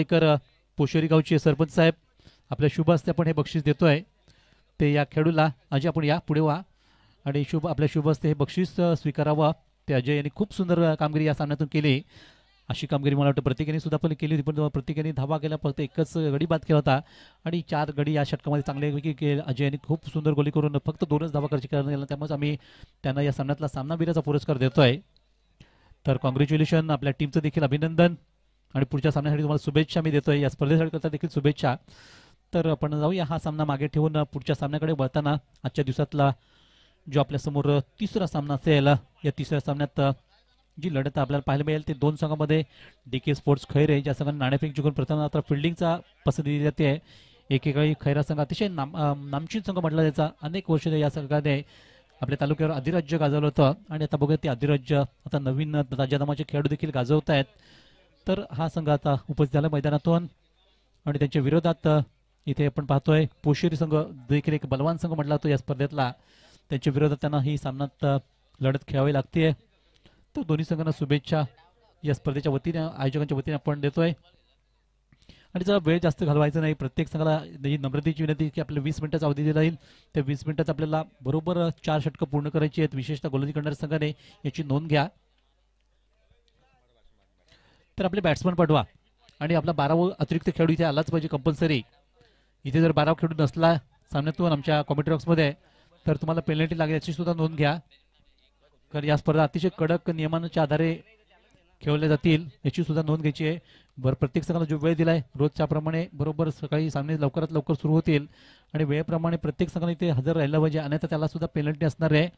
इकर पोशेरी गावचे सरपंच साहेब आपल्या शुभ हस्ते आपण हे बक्षीस देतोय ते या खेळूला अजय आपण या पुढे व्हा आणि शुभ आपल्या शुभ हस्ते हे बक्षीस स्वीकारावं। ते अजय यांनी खूप सुंदर कामगिरी या सामन्यातून केली। अशी कामगिरी मला वाटतं प्रत्येकाने सुद्धा पण केली होती, पण प्रत्येकाने धावा केला फक्त एकच गडी बाद केला होता आणि 4 गडी या षटकामध्ये चांगले अजय यांनी खूप सुंदर गोली करून फक्त 2च धावा करायची कारण त्यामुळे आम्ही त्यांना या सामन्यातला सामनावीराचा पुरस्कार देतोय। तर काँग्रेच्युलेशन आपल्या टीमचं देखील अभिनंदन आणि पुढच्या सामन्यासाठी तुम्हाला शुभेच्छा मी देतोय, या स्पर्धेकरता देखील शुभेच्छा। तर आपण जाऊया हा सामना मागे ठेवून पुढच्या सामन्याकडे वळताना आजच्या दिवसातला जो आपल्या समोर तिसरा सामना असेल या तिसऱ्या सामन्यात जी लढत आपल्याला पाहायला मिळेल ते दोन संघांमध्ये डीके स्पोर्ट्स खैरे ज्या संघाने नाणेफेक जिंकून प्रथमतः फिल्डिंगचा पसंती देते आहे। एकेकाळी खैरा संघ अतिशय नामचीन संघ म्हटला जायचा, अनेक वर्ष या संघाने आपल्या तालुक्यावर अधिराज्य गाजवलं होतं आणि आता बघूया ते अधिराज्य आता नवीन राज्यदमाचे खेळाडू देखील गाजवत आहेत। तर हा संघ आता उपस्थित झाला मैदानातून आणि त्यांच्या विरोधात इथे आपण पाहतोय पोशेरी संघ देखील एक बलवान संघ म्हटला जातो या स्पर्धेतला, त्यांच्या विरोधात त्यांना ही सामन्यात लढत खेळावी लागते। तर दोन्ही संघांना शुभेच्छा या स्पर्धेच्या वतीने आयोजकांच्या वतीने आपण देतोय आणि जरा वेळ जास्त घालवायचा नाही, प्रत्येक संघाला ही नम्रतेची विनंती की आपल्याला 20 मिनिटाचा अवधी दिला जाईल, त्या 20 मिनिटात आपल्याला बरोबर 4 षटकं पूर्ण करायची आहेत, विशेषतः गोलंदाजी करणाऱ्या संघाने याची नोंद घ्या। तर आपले बॅट्समन पाठवा आणि आपला 12वा अतिरिक्त खेळाडू इथे आलाच पाहिजे कंपल्सरी। इथे जर 12वा खेळाडू नसला सामन्यातून आमच्या कॉमेंट्री बॉक्समध्ये तर तुम्हाला पेनल्टी लागेल याची सुद्धा नोंद घ्या, कारण या स्पर्धा अतिशय कडक नियमांच्या आधारे खेळल्या जातील याची सुद्धा नोंद घ्यायची आहे। बरं प्रत्येक संघाला जो वेळ दिलाय रोजच्याप्रमाणे बरोबर सकाळी सामने लवकरात लवकर सुरू होतील आणि वेळेप्रमाणे प्रत्येक संघाला इथे हजर राहायला पाहिजे अन्यथा त्याला सुद्धा पेनल्टी असणार आहे।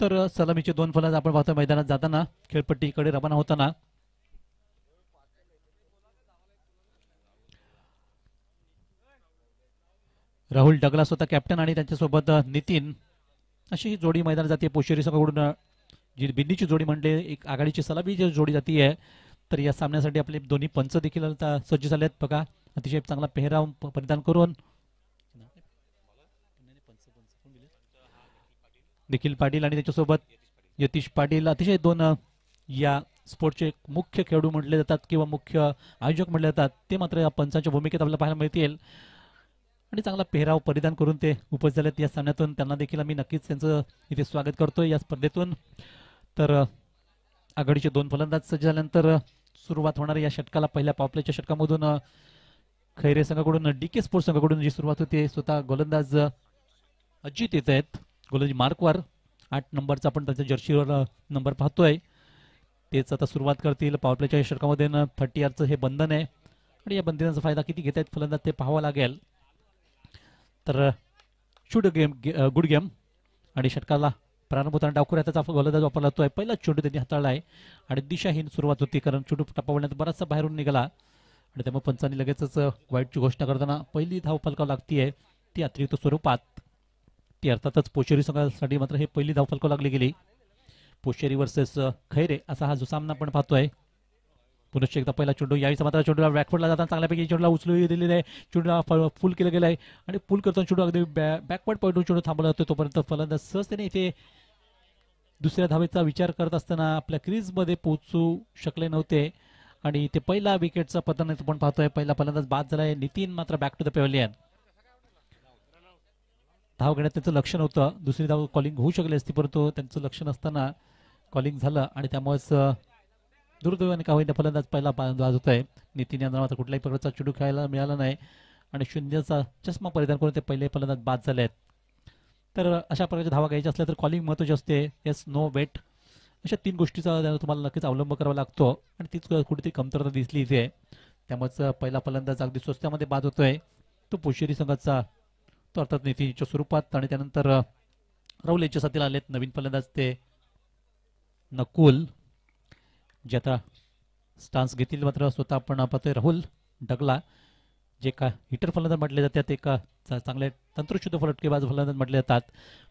तर सलामीचे 2 फलंदाज आपण पाहतोय मैदानात जाताना खेळपट्टीकडे रवाना होताना। राहुल डगलास होता कॅप्टन आणि त्यांच्यासोबत नितीन अशी ही जोडी मैदानात जाते पोशेरी संघाकडून, जी बिंदीची जोडी म्हणले एक आघाडीची सलामीची जोडी जाती आहे। तर या सामन्यासाठी आपले दोन्ही पंच देखील आता सज्ज झाले आहेत, बघा अतिशय चांगला पेहराव परिधान करून निखिल पाटील आणि त्याच्यासोबत यतीश पाटील अतिशय 2 या स्पोर्टचे मुख्य खेळाडू म्हटले जातात किंवा मुख्य आयोजक म्हटले जातात ते मात्र या पंचांच्या भूमिकेत आपल्याला पाहायला मिळतील आणि चांगला पेहराव परिधान करून ते उपस्थित झालेत या सामन्यातून, त्यांना देखील आम्ही नक्कीच त्यांचं इथे स्वागत करतोय या स्पर्धेतून। तर आघाडीचे 2 फलंदाज सज्ज झाल्यानंतर सुरुवात होणाऱ्या या षटकाला पहिल्या पावप्लेच्या षटकामधून खैरे संघाकडून डीके स्पोर्ट्स संघाकडून जी सुरुवात होते स्वतः गोलंदाज अजित येत आहेत गोलंदाजी मार्कवर 8 नंबरचा आपण त्यांच्या जर्सीवर नंबर पाहतोय, तेच आता सुरुवात करतील पॉवर प्लेच्या षटकामध्ये। 30 यार्डचं हे बंधन आहे आणि या बंधनाचा फायदा किती घेत आहेत फलंदाज ते पाहावं लागेल। तर शूट गेम गुड गेम आणि षटकाला प्रारंभ होताना डावखुऱ्या हाताचा गोलंदाज वापरला जातोय, पहिला चेंडू त्यांनी हाताळला आहे आणि दिशाहीन सुरुवात होती कारण चेंडू टप्पावण्यात बराचसा बाहेरून निघाला आणि त्यामुळे पंचांनी लगेचच वाईटची घोषणा करताना पहिली धाव फलकावं लागतीये ती अतिरिक्त स्वरूपात, ती अर्थातच पोशेरी संघासाठी मात्र हे पहिली धाव फलकावं लागली गेली। पोशेरी वर्सेस खैरे असा हा जो सामना आपण पाहतोय, पुनश्च एकदा पहिला चेंडू यावेळी मात्र चेंडूला बॅकवर्डला जाताना चांगल्यापैकी चेंडूला उचलून दिलेला आहे, चेंडूला फुल केलं गेलं आहे आणि फुल करताना चेंडू अगदी बॅकवर्ड पॉईंटवर चेंडू थांबवला जातो, तोपर्यंत फलंदाज सहजतेने इथे दुसऱ्या धावेचा विचार करत असताना आपल्या क्रीजमध्ये पोहोचू शकले नव्हते आणि ते पहिला विकेटचा पतन आपण पाहतोय, पहिला फलंदाज बाद झाला आहे नितीन मात्र बॅक टू द पॅव्हलियन। धाव घेण्यात त्यांचं लक्ष नव्हतं, दुसरी धाव कॉलिंग होऊ शकली असती परंतु त्यांचं लक्ष नसताना कॉलिंग झालं आणि त्यामुळेच दुर्दैवाने का होईना फलंदाज पहिला बाद होत आहे। नितीन यांना मात्र कुठल्याही प्रकारचा चेंडू खेळायला मिळाला नाही आणि 0चा चष्मा परिधान करून ते पहिले फलंदाज बाद झाले आहेत। तर अशा प्रकारच्या धावा घ्यायच्या असल्या तर कॉलिंग महत्त्वाची असते, येस नो वेट अशा 3 गोष्टीचा तुम्हाला नक्कीच अवलंब करावा लागतो आणि तीच कुठेतरी कमतरता दिसली इथे, त्यामुळेच पहिला फलंदाज अगदी स्वस्त्यामध्ये बाद होतोय तो पोशेरी संघाचा तो अर्थात नितीनच्या स्वरूपात। आणि त्यानंतर राहुल यांच्या साथीला आलेत नवीन फलंदाज ते नकुल जे आता स्टान्स घेतील, मात्र स्वतः आपण पाहतोय राहुल डगला जे का हिटर फलंदाज म्हटले जातात एका चांगले तंत्रशुद्ध फलटकेबाज फलंदाज म्हटले जातात,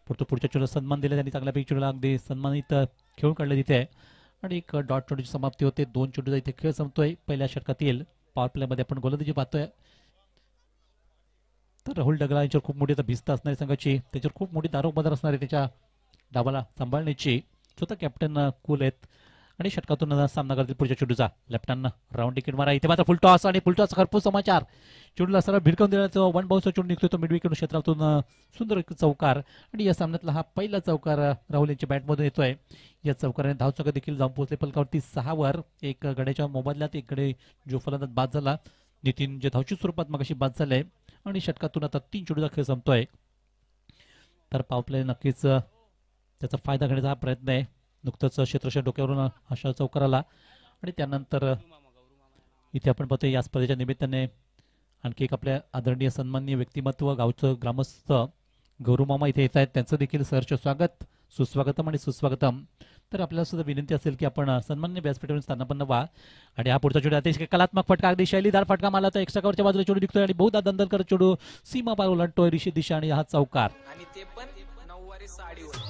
परंतु पुढच्या चेंडूला सन्मान दिला त्यांनी चांगल्यापैकी चेंडूला अगदी सन्मानित खेळून काढले तिथे आणि एक डॉट चेंडूची समाप्ती होते, 2 चेंडूचा इथे खेळ संपतोय पहिल्या षटकातील पॉवर प्लेमध्ये आपण गोलंदाजी पाहतोय। तर राहुल डगला यांच्यावर खूप मोठी आता भिस्त असणारी संघाची, त्याच्यावर खूप मोठी दारोमदार असणारी त्याच्या डाबाला सांभाळण्याची, स्वतः कॅप्टन कूल आहेत आणि षटकातून सामना करतील पुढच्या चेंडूचा लेफ्टहँड राउंड टिकट मारा इथे मात्र फुल टॉस आणि फुल टॉस खरपूस समाचार चेंडूला सरळ भिरकवून देण्याचा वन बाउन्सचा चेंडू निघतो तो मिडविकेट क्षेत्रातून सुंदर चौकार आणि या सामन्यातला हा पहिला चौकार राहुल यांच्या बॅटमधून येतोय। या चौकाराने धावसंख्या देखील जाऊन पोहोचले पलकावरती 6 वर 1 गड्याच्या मोबदल्यात एक गडी जो फलंदाज बाद झाला नितीन जे धावची स्वरूपात मगाशी बाद झाले आणि षटकातून आता 3 चेंडूचा खेळ संपतोय। तर पावर प्ले नक्कीच त्याचा फायदा घेण्याचा प्रयत्न आहे। नुकतच क्षेत्रक्षेत्र डोक्यावरून अशा चौकाराला आणि त्यानंतर इथे आपण पाहतोय या स्पर्धेच्या निमित्ताने आणखी एक आपल्या आदरणीय सन्माननीय व्यक्तिमत्व गावचं ग्रामस्थ गौरवमामा इथे येत आहेत त्यांचं देखील सहर्ष स्वागत सुस्वागतम आणि सुस्वागतम। तर आपल्याला सुद्धा विनंती असेल की आपण सन्माननीय व्यासपीठावरून स्थानापन्न व्हा आणि हा पुढचा चेंडू अतिशय कलात्मक फटका अगदी शैलीदार फटका मारला तर एक्स्ट्रा कव्हरच्या बाजूला चेंडू निघतोय आणि बहुधा दंदल करत चेंडू सीमा पार ओलांडतोय ऋषी दिशा आणि हा चौकार आणि ते पण 9 वारी साडीवर।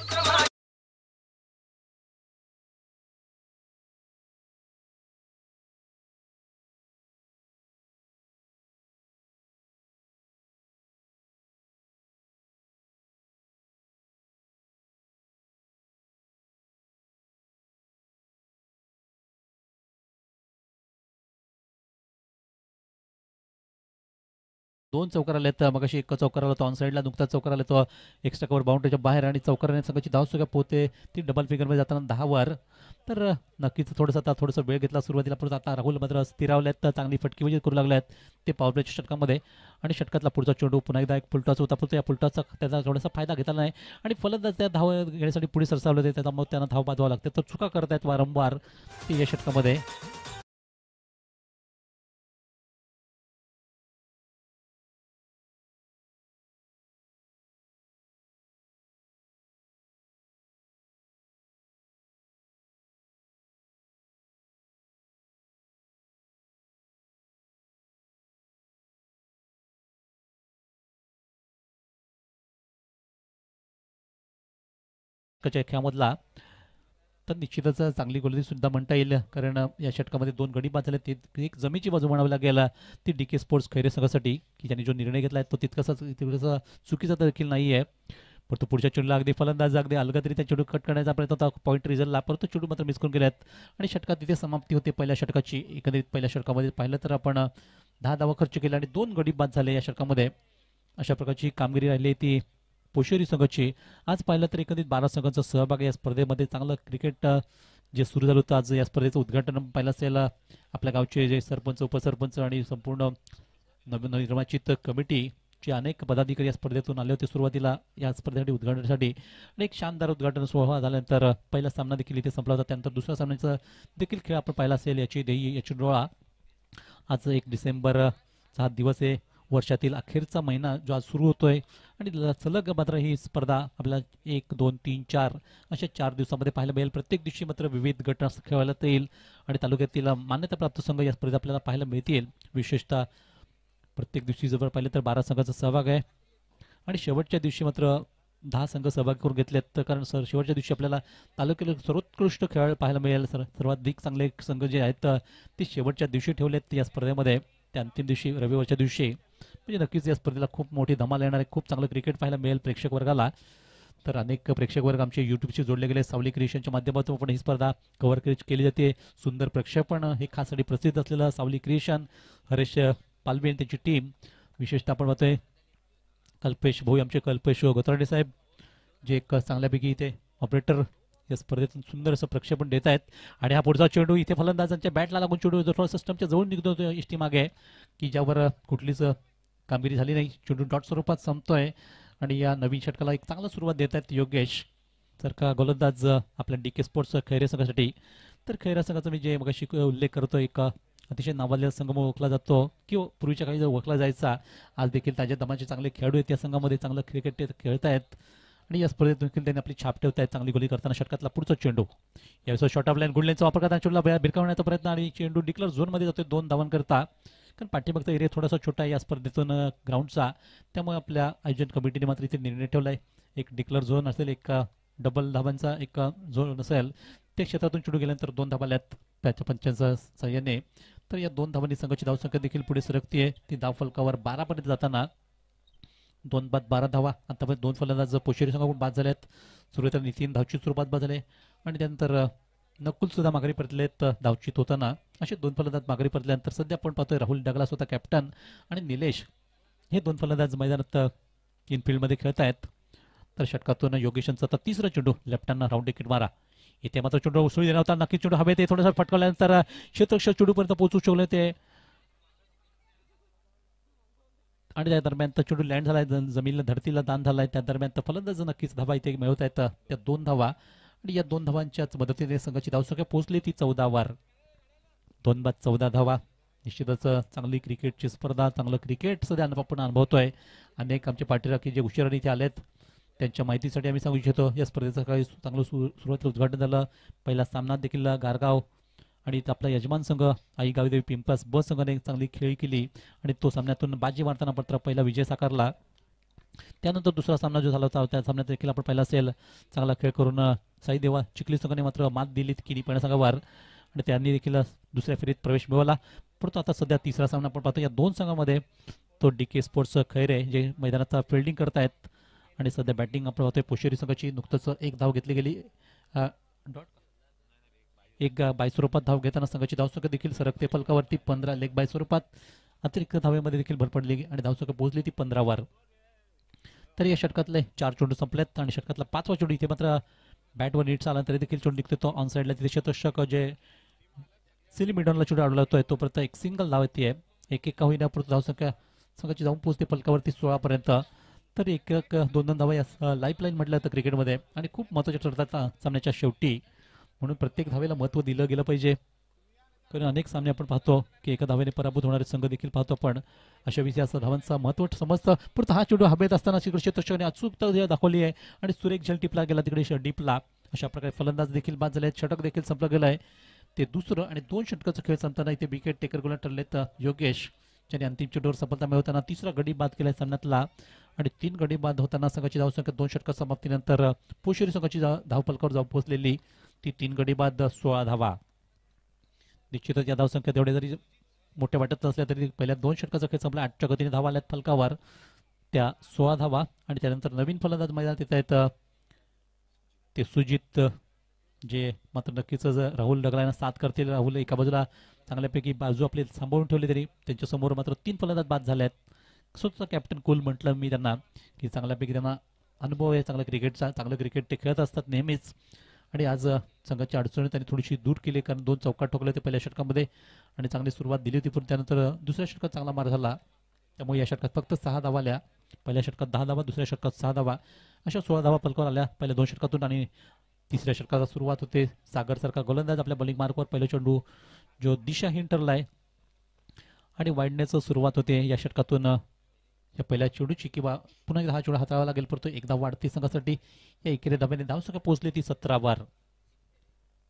दोन चौकार आले तर मगाशी एक चौकार आला तो ऑन साइडला नुकताच चौकार आला तो एक्स्ट्रा कव्हर बाउंड्रीच्या बाहेर आणि चौकाराने संघाची धावसंख्या पोहोचते ती डबल फिगरमध्ये जाताना 10 वर। तर नक्कीच थोडंसं वेळ घेतला सुरुवातीला परत आता राहुल मात्र स्थिरावले आहेत तर चांगली फटकीबाजी करू लागले आहेत ते पॉवर प्लेच्या षटकामध्ये आणि षटकातला पुढचा चेंडू पुन्हा एकदा एक फुलटॉस होता पण या फुलटॉसचा त्याचा थोडासा फायदा घेता नाही आणि फलंदाज त्या धाव घेण्यासाठी पुढे सरसावले होते त्यामुळे त्यांना धाव बाजवा लागते तर चुका करत आहेत वारंवार ते या षटकामध्ये। खेळामधला तर निश्चितच चांगली गोलंदाजी सुद्धा म्हणता येईल कारण या षटकामध्ये 2 गडी बाद झाले एक जमीची बाजू म्हणावी लागेल ती डीके स्पोर्ट्स खैरे संघासाठी की ज्यांनी जो निर्णय घेतला आहे तो तितकासा चुकीचा देखील नाही आहे। परंतु पुढच्या चेंडूला अगदी फलंदाज अगदी अलगतरित्या चेंडू कट करण्याचा प्रयत्न होता पॉईंट रिझल्टला परंतु चेंडू मात्र मिस करून गेल्यात आणि षटकात तिथे समाप्ती होते पहिल्या षटकाची। एकंदरीत पहिल्या षटकामध्ये पाहिलं तर आपण 10 धावा खर्च केला आणि 2 गडी बाद झाले या षटकामध्ये अशा प्रकारची कामगिरी राहिली ती पोशेरी संघाची। आज पाहिलं तर एकंदरीत 12 संघांचा सहभाग या स्पर्धेमध्ये चांगलं क्रिकेट जे सुरू झालं होतं आज या स्पर्धेचं उद्घाटन पाहिलं असेल आपल्या गावचे जे सरपंच उपसरपंच आणि संपूर्ण नवनिर्वाचित कमिटीचे अनेक पदाधिकारी या स्पर्धेतून आले होते सुरुवातीला या स्पर्धेसाठी उद्घाटनासाठी आणि एक शानदार उद्घाटन सोहळा झाल्यानंतर पहिला सामना देखील इथे संपला होता त्यानंतर दुसऱ्या सामन्याचा देखील खेळ आपण पाहिला असेल याची देही याची डोळा। आज 1 डिसेंबरचा हा दिवस आहे वर्षातील अखेरचा महिना जो आज सुरू होतोय आणि सलग मात्र ही स्पर्धा आपल्याला 1, 2, 3, 4 अशा 4 दिवसांमध्ये पाहायला मिळेल। प्रत्येक दिवशी मात्र विविध गट खेळायला येईल आणि तालुक्यातील मान्यताप्राप्त संघ या स्पर्धेत आपल्याला पाहायला मिळतील। विशेषतः प्रत्येक दिवशी जवळ पाहिलं तर 12 संघाचा सहभाग आहे आणि शेवटच्या दिवशी मात्र 10 संघ सहभाग करून घेतलेत कारण सर शेवटच्या दिवशी आपल्याला तालुक्यातील सर्वोत्कृष्ट खेळाडू पाहायला मिळेल सर्वाधिक चांगले संघ जे आहेत ते शेवटच्या दिवशी ठेवलेत या स्पर्धेमध्ये त्या अंतिम दिवशी रविवारच्या दिवशी म्हणजे नक्कीच या स्पर्धेला खूप मोठी धमाल येणार आहे खूप चांगलं क्रिकेट पाहायला मिळेल प्रेक्षक वर्गाला। तर अनेक प्रेक्षक वर्ग आमचे यूट्यूबशी जोडले गेले सावली क्रिएशनच्या माध्यमातून पण ही स्पर्धा कव्हर केली जाते। सुंदर प्रक्षेपण हे खाससाठी प्रसिद्ध असलेलं सावली क्रिएशन हरेश पालवे आणि त्यांची टीम विशेषतः आपण पाहतोय कल्पेश भाऊ आमचे कल्पेश गोतार्णे साहेब जे एक चांगल्यापैकी इथे ऑपरेटर या स्पर्धेतून सुंदर असं प्रक्षेपण देत आहेत आणि हा पुढचा चेंडू इथे फलंदाजांच्या बॅटला लागून चेंडू थोडा सिस्टमच्या जवळ निघतो इष्टी मागे की ज्यावर कुठलीच कामगिरी झाली नाही चेंडू डॉट स्वरूपात संपतोय आणि या नवीन षटकाला एक चांगला सुरुवात देत आहेत योगेश सारखा गोलंदाज आपल्या डीके स्पोर्ट्स खैरे संघासाठी। तर खैरे संघाचा मी जे मगाशी उल्लेख करतो एक अतिशय नावाजलेला संघ ओळखला जातो की पूर्वीच्या काही ओळखला जायचा आज देखील ताज्या दमाचे चांगले खेळाडू आहेत या संघामध्ये चांगलं क्रिकेट खेळत आहेत आणि या स्पर्धेत देखील त्यांनी आपली छाप ठेवत आहेत चांगली गोली करताना। षटकातला पुढचा चेंडू यावेळेस शॉर्ट ऑफ लाईन गुड लाईनचा वापर करताना चेंडूला भिरकावण्याचा प्रयत्न आणि चेंडू डिक्लेअर झोनमध्ये जातो 2 धावांकरता कारण पाठीमागचा एरिया थोडासा छोटा आहे या स्पर्धेतून ग्राउंडचा त्यामुळे आपल्या आयोजन कमिटीने मात्र इथे निर्णय ठेवला आहे एक डिक्लेअर झोन असेल एक डबल धावांचा एक झोन असेल त्या क्षेत्रातून चेंडू गेल्यानंतर 2 धावा आल्यात त्याच्या पंचांच्या सहाय्याने तर या 2 धावांनी संघाची धावसंख्या देखील पुढे सरकती आहे ती धाव फलकावर 12 पर्यंत जाताना 2 बाद 12 धावा आतापर्यंत 2 फलंदाज पोशेरी संघाकडून बाद झाले आहेत सुरुवातीला नितीन धावची सुरुवात बाद झाले आणि त्यानंतर नकुल सुद्धा माघारी परतलेत धावचीत होताना, असे दोन फलंदाज माघारी परतल्यानंतर सध्या आपण पाहतोय राहुल डगलास होता कॅप्टन आणि निलेश हे दोन फलंदाज मैदानात इन फील्डमध्ये खेळत आहेत। तर षटकातून योगेशनचा आता तिसरा चेंडू लेफ्टहँडना राऊंड विकेट मारा, इथे मात्र चेंडू उसळी देणार होता, नक्की चेंडू हवे ते थोडासा फटकवल्यानंतर क्षेत्ररक्षक चेंडूपर्यंत पोहोचू शकले ते आणि त्या दरम्यान तो चेंडू लँड झालाय, जमिनीला धरतीला दान झालाय। त्या दरम्यान तो फलंदाज नक्कीच धावा इथे मिळवत आहेत, त्या दोन धावा आणि या दोन धावांच्याच मदतीने संघाची धावसंख्या पोहोचली ती 14 वर, 2/14 धावा। निश्चितच चांगली क्रिकेटची स्पर्धा, चांगलं क्रिकेट सध्या आपण अनुभवतोय। अनेक आमचे पाठीराखी जे उशिराने इथे आलेत त्यांच्या माहितीसाठी आम्ही सांगू इच्छितो, या स्पर्धेचं काही चांगलं सुरुवातीला उद्घाटन झालं, पहिला सामना देखील गारगाव आणि आपला यजमान संघ आई गावीदेवी पिंपळास ब संघाने चांगली खेळी केली आणि तो सामन्यातून बाजी मारताना मात्र पहिला विजय साकारला। त्यानंतर दुसरा सामना जो झाला होता त्या सामन्यात देखील आपण पहिला असेल चांगला खेळ करून साईदेवा चिखली संघाने मात्र मात दिली किनी पण संघावर आणि त्यांनी देखील दुसऱ्या फेरीत प्रवेश मिळवला। परंतु आता सध्या तिसरा सामना आपण पाहतो, या दोन संघामध्ये तो डीके स्पोर्ट्स खैरे जे मैदानाचा फिल्डिंग करत आहेत आणि सध्या बॅटिंग आपण पाहतोय पोशेरी संघाची। नुकतंच एक धाव घेतली गेली, एक बाय स्वरूपात धाव घेताना संघाची धावसंख्या देखील सरकते फलकावरती 15 लेग बाय स्वरूपात, अतिरिक्त धावेमध्ये देखील भर पडली आणि धावसंख्या पोहोचली ती 15 वर। तर या षटकातले 4 चेंडू संपलेत आणि षटकातला 5वा चेंडू इथे मात्र बॅटवर नीट आला तरी देखील चेंडू निघतो ऑन साईडला, तिथे क्षेत्ररक्षक जे सिली मिडॉनला चेंडू अडवला होतोय तो परत एक सिंगल धाव येते, एक एक का होईना परत धावसंख्या संघाची जाऊन पोहोचते फलकावरती 16 पर्यंत। तर एक एक दोन धावा या लाईफ लाईन म्हटलं तर क्रिकेटमध्ये आणि खूप महत्त्वाच्या ठरतात सामन्याच्या शेवटी, म्हणून प्रत्येक धावेला महत्त्व दिलं गेलं पाहिजे, कारण अनेक सामने आपण पाहतो की एका धावेने पराभूत होणारे संघ देखील पाहतो आपण, अशा विषयी असं धावांचा महत्त्व समजतं। परंतु हा चेंडू हवेत असताना तिकडे क्षेत्रक्षकाने अचूकता दाखवली आहे आणि सुरेख झेल टिपला गेला तिकडे डीपला, अशा प्रकारे फलंदाज देखील बाद झाले, षटक देखील संपलं गेलं आहे ते दुसरं आणि 2 षटकाचा खेळ संपताना इथे विकेट टेकर गोलंदाज ठरलेत योगेश, ज्याने अंतिम चेंडूवर सफलता मिळवताना तिसरा गडी बाद केला आहे सामन्यातला आणि 3 गडी बाद होताना संघाची धावसंख्या 2 षटक समाप्तीनंतर पोशेरी संघाची धावफलकावर जाऊन पोहोचलेली ती 3 गडी बाद 16 धावा। निश्चितच या धावसंख्या तेवढ्या जरी मोठ्या वाटत असल्या तरी पहिल्या 2 षटकाचा खेळ संपला, 8च्या गतीने धावा आल्यात फलकावर, त्या 16 धावा आणि त्यानंतर नवीन फलंदाज मैदानात येत आहेत ते सुजित, जे मात्र नक्कीच राहुल डगलांना साथ करतील। राहुल एका बाजूला चांगल्यापैकी बाजू आपली सांभाळून ठेवली तरी त्यांच्यासमोर मात्र 3 फलंदाज बाद झाले आहेत। स्वतः कॅप्टन कुल म्हटलं मी त्यांना की चांगल्यापैकी त्यांना अनुभव आहे चांगला क्रिकेटचा, चांगलं क्रिकेट ते खेळत असतात नेहमीच आणि आज संघाच्या अडचणी त्यांनी थोडीशी दूर केली, कारण 2 चौका ठोकले होते पहिल्या षटकामध्ये आणि चांगली सुरुवात दिली होती, पण त्यानंतर दुसऱ्या षटकात चांगला मार झाला, त्यामुळे या षटकात फक्त 6 धावा आल्या, पहिल्या षटकात 10 धावा, दुसऱ्या षटकात 6 धावा, अशा 16 धावा फलकावर आल्या पहिल्या 2 षटकातून आणि तिसऱ्या षटकाला सुरुवात होते। सागरसारखा गोलंदाज आपल्या बॉलिंग मार्कवर पहिला चेंडू जो दिशाहीन ठरला आहे आणि वाढण्याचं सुरुवात होते या षटकातून, या पहिल्या चेंडूची किंवा पुन्हा एकदा हा चेंडू हाताळावा लागेल, परंतु एकदा वाढती संघासाठी या एकेरी धाब्याने धावसंख्या पोहोचली ती 17 वर।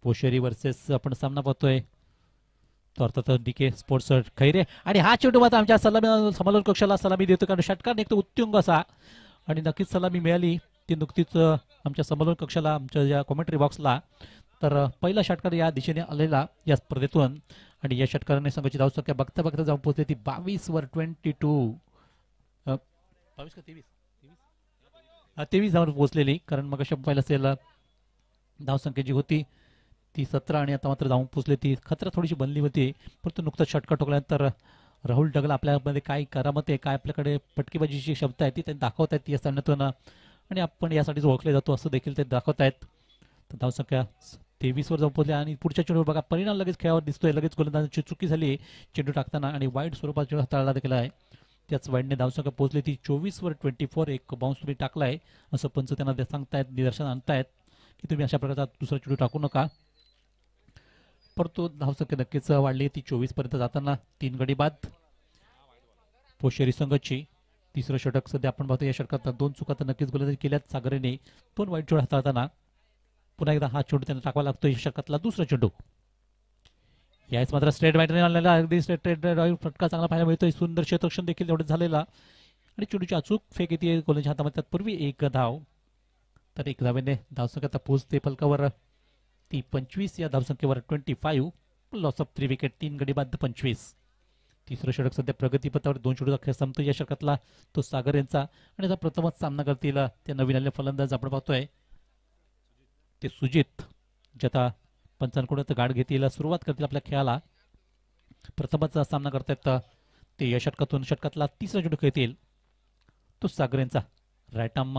पोशेरी वर्सेस आपण सामना पाहतोय तो अर्थातच डीके स्पोर्ट्स खैरे आणि हा चेंडू मात्र आमच्या सलामी समालोचन कक्षाला सलामी देतो, कारण षटकार एक उत्तुंग असा आणि नक्कीच सलामी मिळाली ती नुकतीच आमच्या समालोचन कक्षाला आमच्या ज्या कॉमेंट्री बॉक्सला। तर पहिला षटकार या दिशेने आलेला या स्पर्धेतून आणि या षटकाराने संघाची धावसंख्या बघता बघता जाऊन पोहोचली ती 22 वर, 22 23 धावांवर पोहोचलेली, कारण मग अशा पहिला असेल धावसंख्या जी होती ती 17 आणि आता मात्र जाऊन पोहोचली ती खतरा थोडीशी बनली होती, परंतु नुकताच षटकार ठोकल्यानंतर राहुल डगला आपल्यामध्ये काय करामत आहे, काय आपल्याकडे फटकेबाजीची क्षमता आहे ती त्यांनी दाखवत आहेत या सामन्यातून आणि आपण यासाठीच ओळखले जातो असं देखील ते दाखवत आहेत। तर धावसंख्या 23 वर जाऊन पोहोचल्या आणि पुढच्या चेंडूवर बघा परिणाम लगेच खेळावर दिसतोय, लगेच गोलंदाजांची चुकी झाली चेंडू टाकताना आणि वाईट स्वरूपात चेंडू हाताळला देखील आहे, त्याच वाईडने धावसंख्या पोहोचली ती 24 वर, 24 एक बाउन्स तुम्ही टाकला आहे असं पंच त्यांना सांगतायत, निदर्शन आणतायत की तुम्ही अशा प्रकारचा दुसरा चेंडू टाकू नका। परंतु धावसंख्या नक्कीच वाढली ती 24 पर्यंत जाताना 3 गडी बाद पोशेरी संघाची। तिसरं षटक सध्या आपण पाहतो, या षटकात 2 चुका तर नक्कीच गोलंदाजी केल्यात सागरेने, 2 वाईट चेंडू हाताळताना पुन्हा एकदा हा चेंडू त्यांना टाकावा लागतो, या षटकातला दुसरा चेंडू याच मात्र स्ट्रेट बॅटने आणलेला अगदी स्ट्रेट ड्राईव्ह फटका चांगला पाहायला मिळतोय, सुंदर क्षेत्ररक्षण देखील तेवढंच झालेला आणि चेंडूची अचूक फेक येते गोलंदाजाच्या हातामध्ये तत्पूर्वी 1 धाव। तर 1 धावेने धावसंख्या आता पोहोचते फलकावर ती 25 या धावसंख्येवर 25 लॉस ऑफ 3 विकेट 3 गडी बाद 25। तिसरं षटक सध्या प्रगतीपथावर 2 चेंडूचा खेळ संपतो या षटकातला तो सागर यांचा आणि आता प्रथमच सामना करतील त्या नवीन आलेले फलंदाज आपण पाहतोय ते सुजित, ज्याचा पंचांकडून गाठ घेतली सुरुवात करतील आपल्या खेळाला. प्रथमच सामना करतात ते या षटकातून षटकातला तिसरा चेंडू खेळतील. तो सागरेंचा राईट आर्म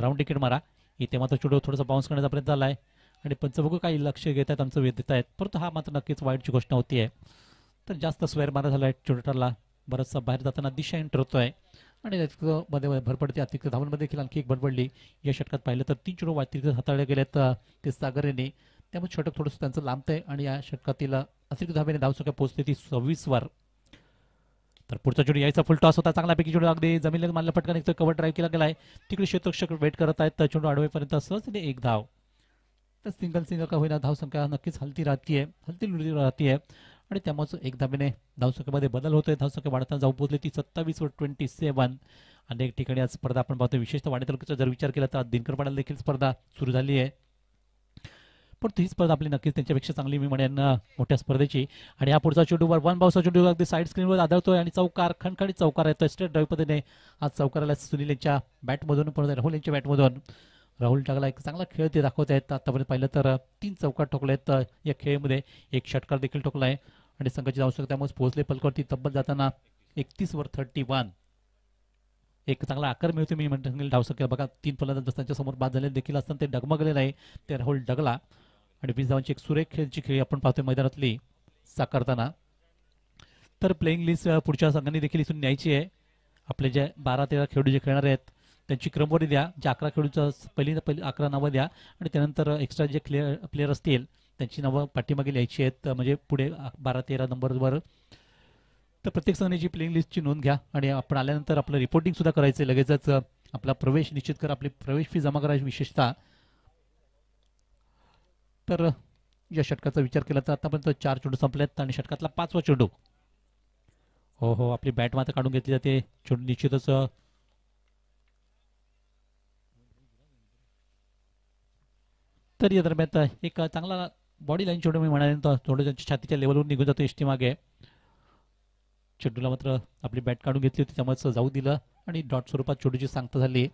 राऊंड विकेट मारा इथे मात्र चेंडू थोडासा बाउन्स करण्याचा प्रयत्न झाला आहे आणि पंचभूग काही लक्ष घेत आहेत आमचं वेध देत आहेत परंतु हा मात्र नक्कीच वाईटची गोष्ट होती आहे. तर जास्त स्वेअर मारा झाला आहे चेंडू ठरला बराचसा बाहेर जाताना दिशा एंटर होतो आहे आणि मध्ये मध्ये भर पडते अतिरिक्त धावांमध्ये देखील आणखी एक भर पडली. या षटकात पाहिलं तर 3 चेंडू अतिरिक्त हाताळले गेलेत ते सागरेने त्यामुळे षटक थोडंसं त्यांचं लांबतंय आणि या षटकातील अतिरिक्त धावेने धावसंख्या पोहोचते ती 26 वर. तर पुढचा चेंडू यायचा फुल टॉस होता चांगल्यापैकी चेंडू अगदी जमिनीला मारला पटकन एक कव्हर ड्राईव्ह केला गेला आहे तिकडे क्षेत्ररक्षक वेट करत आहेत तर चेंडू आडवेपर्यंत सहजतेने एक धाव. तर सिंगल का होईना धावसंख्या नक्कीच हलती राहते आहे आणि त्यामुळेच एक धावेने धावसंख्येमध्ये बदल होतोय. धावसंख्या वाढताना जाऊ पोहोचली ती 27 वर 27. अनेक ठिकाणी आज स्पर्धा आपण पाहतो विशेषतः वाणी तालुक्याचा जर विचार केला तर दिनकरपाडाला देखील स्पर्धा सुरू झाली आहे पण ती स्पर्धा आपली नक्कीच त्यांच्यापेक्षा चांगली मी म्हणेन मोठ्या स्पर्धेची. आणि हा पुढचा चेंडूवर वन बाउन्सचा चेंडू अगदी साईड स्क्रीनवर आदळतोय आणि चौकार खणखणीत चौकार येतोय स्ट्रेट ड्राईव्ह पद्धतीने. आज चौकाराला सुनील यांच्या बॅटमधून पण राहुल यांच्या बॅटमधून राहुल टाकला एक चांगला खेळ ते दाखवत आहेत. आतापर्यंत पाहिलं तर 3 चौकार ठोकले आहेत या खेळीमध्ये एक षटकार देखील ठोकला आहे आणि संघाची धावसंख्या त्यामुळे पोहोचले पलकवरती तब्बल जाताना 31 वर 31. एक चांगला आकार मिळतो मी म्हणेन धावसंख्या बघा 3 फलंदाज त्यांच्या समोर बाद झालेले देखील असताना ते डगमगले नाही ते राहुल डगला आणि 20 धावांची एक सुरेख खेळची खेळी आपण पाहतोय मैदानातली साकारताना. तर प्लेइंग लिस्ट पुढच्या संघांनी देखील इथून न्यायची आहे. आपले जे 12-13 खेळाडू जे खेळणार आहेत त्यांची क्रमवारी द्या जे 11 खेळाडूंचं पहिली 11 नावं द्या आणि त्यानंतर एक्स्ट्रा जे प्लेयर असतील त्यांची नावं पाठीमागे लिहायची आहेत म्हणजे पुढे 12-13 नंबरवर. तर प्रत्येक संघाची प्लेइंग लिस्टची नोंद घ्या आणि आपण आल्यानंतर आपलं रिपोर्टिंगसुद्धा करायचं आहे लगेचच आपला प्रवेश निश्चित करा आपली प्रवेश फी जमा करायची विशेषतः. तर या षटकाचा विचार केला तर आतापर्यंत 4 चेंडू संपलेत आणि षटकातला 5वा चेंडू हो हो आपली बॅट मात्र काढून घेतली जाते चेंडू निश्चितच तर या दरम्यान एक चांगला बॉडी लाईन चेंडू मी म्हणाले थोडं त्यांच्या छातीच्या लेवलवरून निघून जातो एसटी मागे चेंडूला मात्र आपली बॅट काढून घेतली होती त्यामुळेच जाऊ दिलं आणि डॉट स्वरूपात चेंडूची सांगता झाली.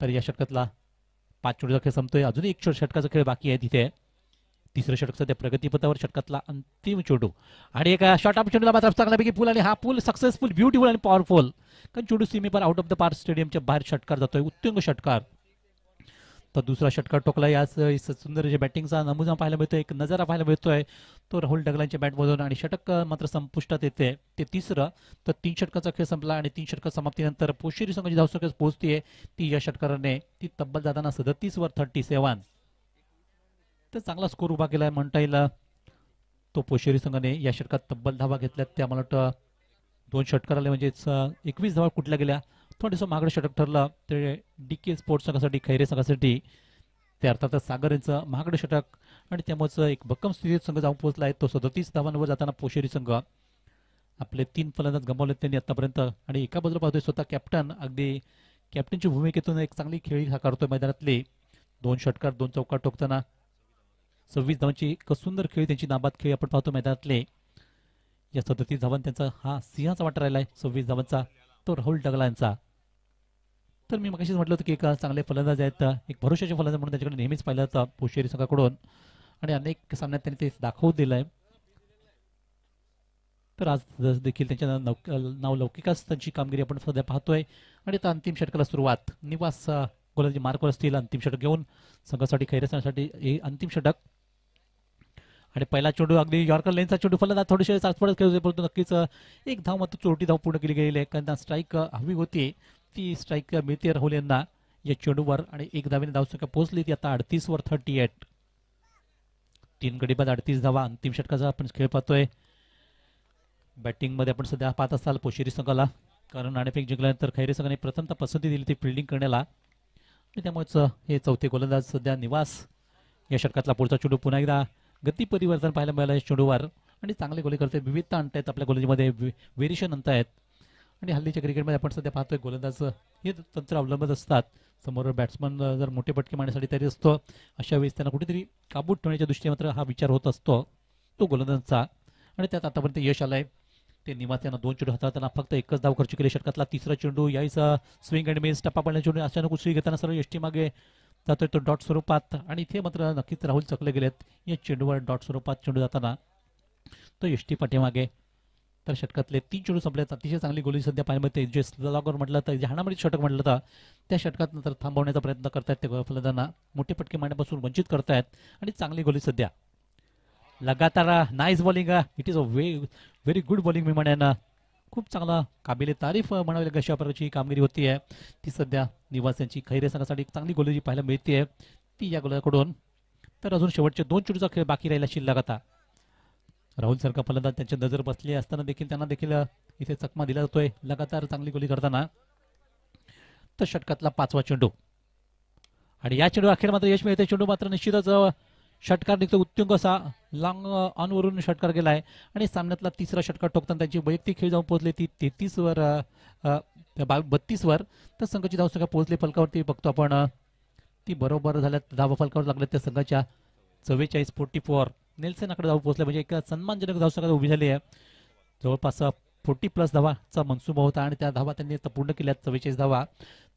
तर या षटकातला 5 चेंडूचा खेळ संपतोय अजून एक षटकाचा खेळ बाकी आहे तिथे तिसऱ्या षटक सध्या प्रगतीपथावर षटकातला अंतिम चेंडू आणि एक शॉर्ट ऑफ चेंडूला मात्र चांगल्यापैकी पूल आणि हा पूल सक्सेसफुल ब्युटिफुल आणि पॉवरफुल कारण चेंडू सीमेपार आउट ऑफ द पार्क स्टेडियमच्या बाहेर षटकार जातोय उत्तुंग षटकार. तर दुसरा षटकार टोकला याच सुंदर जे बॅटिंगचा नमुना पाहायला मिळतोय एक नजारा पाहायला मिळतोय तो राहुल डगलांच्या बॅटमधून आणि षटक मात्र संपुष्टात येते ते 3रं. तर 3 षटकाचा खेळ संपला आणि 3 षटक समाप्तीनंतर पोशेरी संघाची धावसंख्या पोहोचतीये ती या षटकाराने ती तब्बल जाताना 37 वर 37. तर चांगला स्कोर उभा केला म्हणता येईल तो पोशेरी संघाने या षटकात तब्बल धावा घेतल्यात त्या मला वाटतं 2 षटकार आले म्हणजेच 21 धावा कुठल्या गेल्या थोडंसं महागडं षटक ठरलं ते डीके स्पोर्ट्स संघासाठी खैरे संघासाठी ते अर्थातच सागर यांचं महागडं षटक आणि त्यामुळेच एक भक्कम स्थितीत संघ जाऊन पोहोचला आहे तो 37 धावांवर जाताना पोशेरी संघ आपले 3 फलंदाज गमावले त्यांनी आतापर्यंत आणि एका बाजूला पाहतोय स्वतः कॅप्टन अगदी कॅप्टनची भूमिकेतून एक चांगली खेळी साकारतोय मैदानातले 2 षटकार 2 चौकार ठोकताना 26 धावांची एक सुंदर खेळी त्यांची नाबाद खेळी आपण पाहतो मैदानातले या 37 धावांत त्यांचा हा सिंहाचा वाटा राहिला आहे 26 धावांचा तो राहुल डगला यांचा. तर मी मगाशीच म्हटलं होतं की एक चांगले फलंदाज आहेत एक भरोशाचे फलंदाज म्हणून त्याच्याकडे नेहमीच पाहिलं जातं पोशेरी संघाकडून आणि अनेक सामन्यात त्यांनी ते दाखवून दिलं आहे. तर आज देखील त्यांच्या नावलौकिकाच त्यांची कामगिरी आपण सध्या पाहतोय आणि आता अंतिम षटकाला सुरुवात निवास गोलंदाजी मार्कवर असतील अंतिम षटक घेऊन संघासाठी खैरे संघासाठी हे अंतिम षटक आणि पहिला चेंडू अगदी यॉर्कर लेनचा चेंडू फलंदाज थोडेसे चाचपडत खेळत होते परंतु नक्कीच एक धाव मात्र चोरटी धाव पूर्ण केली गेली आहे कारण स्ट्राईक हवी होती ती स्ट्राईक मिळते राहुल यांना या चेंडूवर आणि एक धावेने धावसंख्या पोहोचली ती आता 38 वर 38. 3 गडी बाद 38 धावा अंतिम षटकाचा आपण खेळ पाहतोय. बॅटिंगमध्ये आपण सध्या पाहत असाल पोशेरी संघाला कारण नाणेफेक जिंकल्यानंतर खैरे संघाने प्रथमतः पसंती दिली ती फिल्डिंग करण्याला आणि त्यामुळेच हे चौथे गोलंदाज सध्या निवास. या षटकातला पुढचा चेंडू पुन्हा एकदा गती परिवर्तन पाहायला मिळालं आहे चेंडूवर आणि चांगले गोले करते विविधता आणतायत आपल्या गोलंदाजीमध्ये व्हेरिएशन आणतायत आणि हल्लीच्या क्रिकेटमध्ये आपण सध्या पाहतोय गोलंदाज हे तंत्र अवलंबत असतात समोर बॅट्समन जर मोठे फटके मारण्यासाठी तयारी असतो अशा वेळेस त्यांना कुठेतरी काबूत ठेवण्याच्या दृष्टीने मात्र हा विचार होत असतो तो गोलंदाजांचा आणि त्यात आतापर्यंत यश आलं आहे ते निवास यांना 2 चेंडू हाताळताना फक्त एकच धाव खर्च केली षटकातला 3रा चेंडू यायचा स्विंग अँड मिस टप्पा पडण्याचा चेंडू अचानक उचली घेताना सर्व यष्टी मागे जातोय तो डॉट स्वरूपात। आणि इथे मात्र नक्कीच राहुल चकले गेलेत या चेंडूवर, डॉट स्वरूपात चेंडू जाताना तो यष्टी पाठीमागे, तर षटकातले 3 चेंडू संपलेत। अतिशय चांगली गोली सध्या पाहिजे, जे स्लॉगवर म्हटलं तर हाणामारीत षटक म्हटलं तर त्या षटकात नंतर थांबवण्याचा प्रयत्न करतायत, ते गोलंदाजांना मोठे फटके मारण्यापासून वंचित करतायत आणि चांगली गोली सध्या लगातार nice bowling, it is a very good bowling मी म्हणेन, खूप चांगला काबिले तारीफ म्हणावी लागेल अशा प्रकारची कामगिरी होती आहे ती सध्या निवास्यांची। खैरे संघासाठी एक चांगली गोली जी पाहायला मिळते ती या गोलाकडून, तर अजून शेवटचे 2 चेंडूचा खेळ बाकी राहिला शिल्लक आता। राहुल सारखा फलंदाज त्यांची नजर बसली असताना देखील त्यांना देखील इथे चकमा दिला जातोय लगातार चांगली गोली करताना, तर षटकातला 5वा चेंडू आणि या चेंडू अखेर मात्र यश मिळते। चेंडू मात्र निश्चितच षटकार निघतो उत्तुंग असा लाँग ऑनवरून षटकार गेला आहे आणि सामन्यातला 3रा षटकार टोकताना त्यांची वैयक्तिक खेळ जाऊन पोहोचले ती 32 वर, तर संघाची धावसंख्या पोहोचली फलकावरती बघतो आपण ती बरोबर झाल्यात, धावा फलकावर लागल्या त्या संघाच्या 44-44 नेल्सनकडे धाव पोहोचल्या, म्हणजे एक सन्मानजनक धावसंख्या उभी झाली आहे। जवळपास 40+ धावाचा मनसुबा होता आणि त्या धावा त्यांनी पूर्ण केल्या 44 धावा।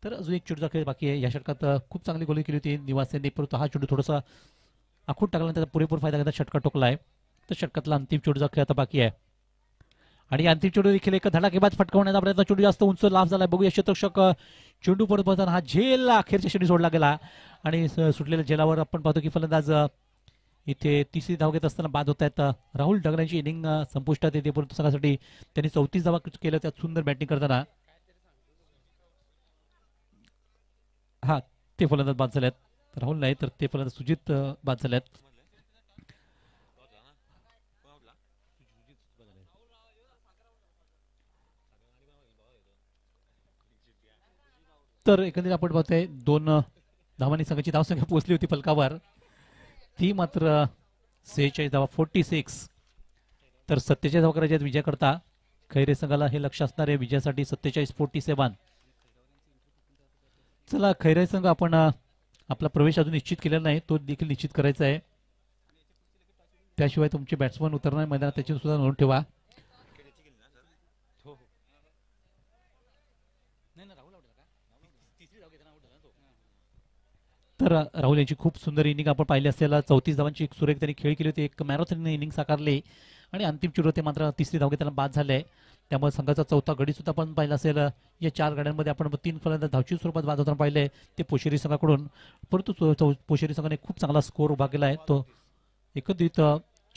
तर अजून एक चेंडूचा खेळ बाकी आहे, या षटकात खूप चांगली गोली केली होती निवास्यांनी, परंतु हा चेंडू थोडासा आखूट टाकला त्याचा पुरेपूर फायदा घेता षटकार टोकला आहे। तर षटकातला अंतिम चेंडूचा खेळ आता बाकी आहे आणि अंतिम चेंडू देखील एक धडाकेबाज फटकावण्याचा प्रयत्न, चेंडू जास्त उंच लाभ झाला आहे, बघूया क्षेत्रक्षक चेंडू परत बसताना हा झेल अखेरच्या शेवटी सोडला गेला आणि सुटलेल्या झेलावर आपण पाहतो की फलंदाज इथे 3री धाव घेत असताना बाद होत आहेत। राहुल डगलांची इनिंग संपुष्टात येते, परंतु संघासाठी त्यांनी 34 धावा केलं त्यात सुंदर बॅटिंग करताना हा ते फलंदाज बाद झाले आहेत, राहुल नाही तर ते फलंदाज सुजित बाद झालेत। तर एकंदरीत आपण पाहतोय 2 धावांनी संघाची धावसंख्या पोहोचली होती फलकावर ती मात्र 46 धावा 46, तर 47 धावा करायच्या विजय करता खैरे संघाला हे लक्ष असणार आहे विजयासाठी 47-47। चला खैरे संघ आपण आपला प्रवेश अजून निश्चित केलेला नाही तो देखील निश्चित करायचा आहे, त्याशिवाय तुमचे बॅट्समन उतरणार मैदानात त्याची सुद्धा नोंद ठेवा। तर राहुल यांची खूप सुंदर इनिंग आपण पाहिली असेल, 34 धावांची एक सुरेख त्यांनी खेळ केली होती, एक मॅरेथॉन इनिंग साकारली आणि अंतिम चेंडू ते मात्र 3री धाव घेताना बाद झाले, त्यामुळे संघाचा 4था गडी सुद्धा आपण पाहिला असेल। या 4 गड्यांमध्ये आपण 3 फलंदाज धावची स्वरूपात बाद होताना पाहिले ते पोशेरी संघाकडून, परंतु पोशेरी संघाने खूप चांगला स्कोअर उभा केला आहे, तो एकत्रित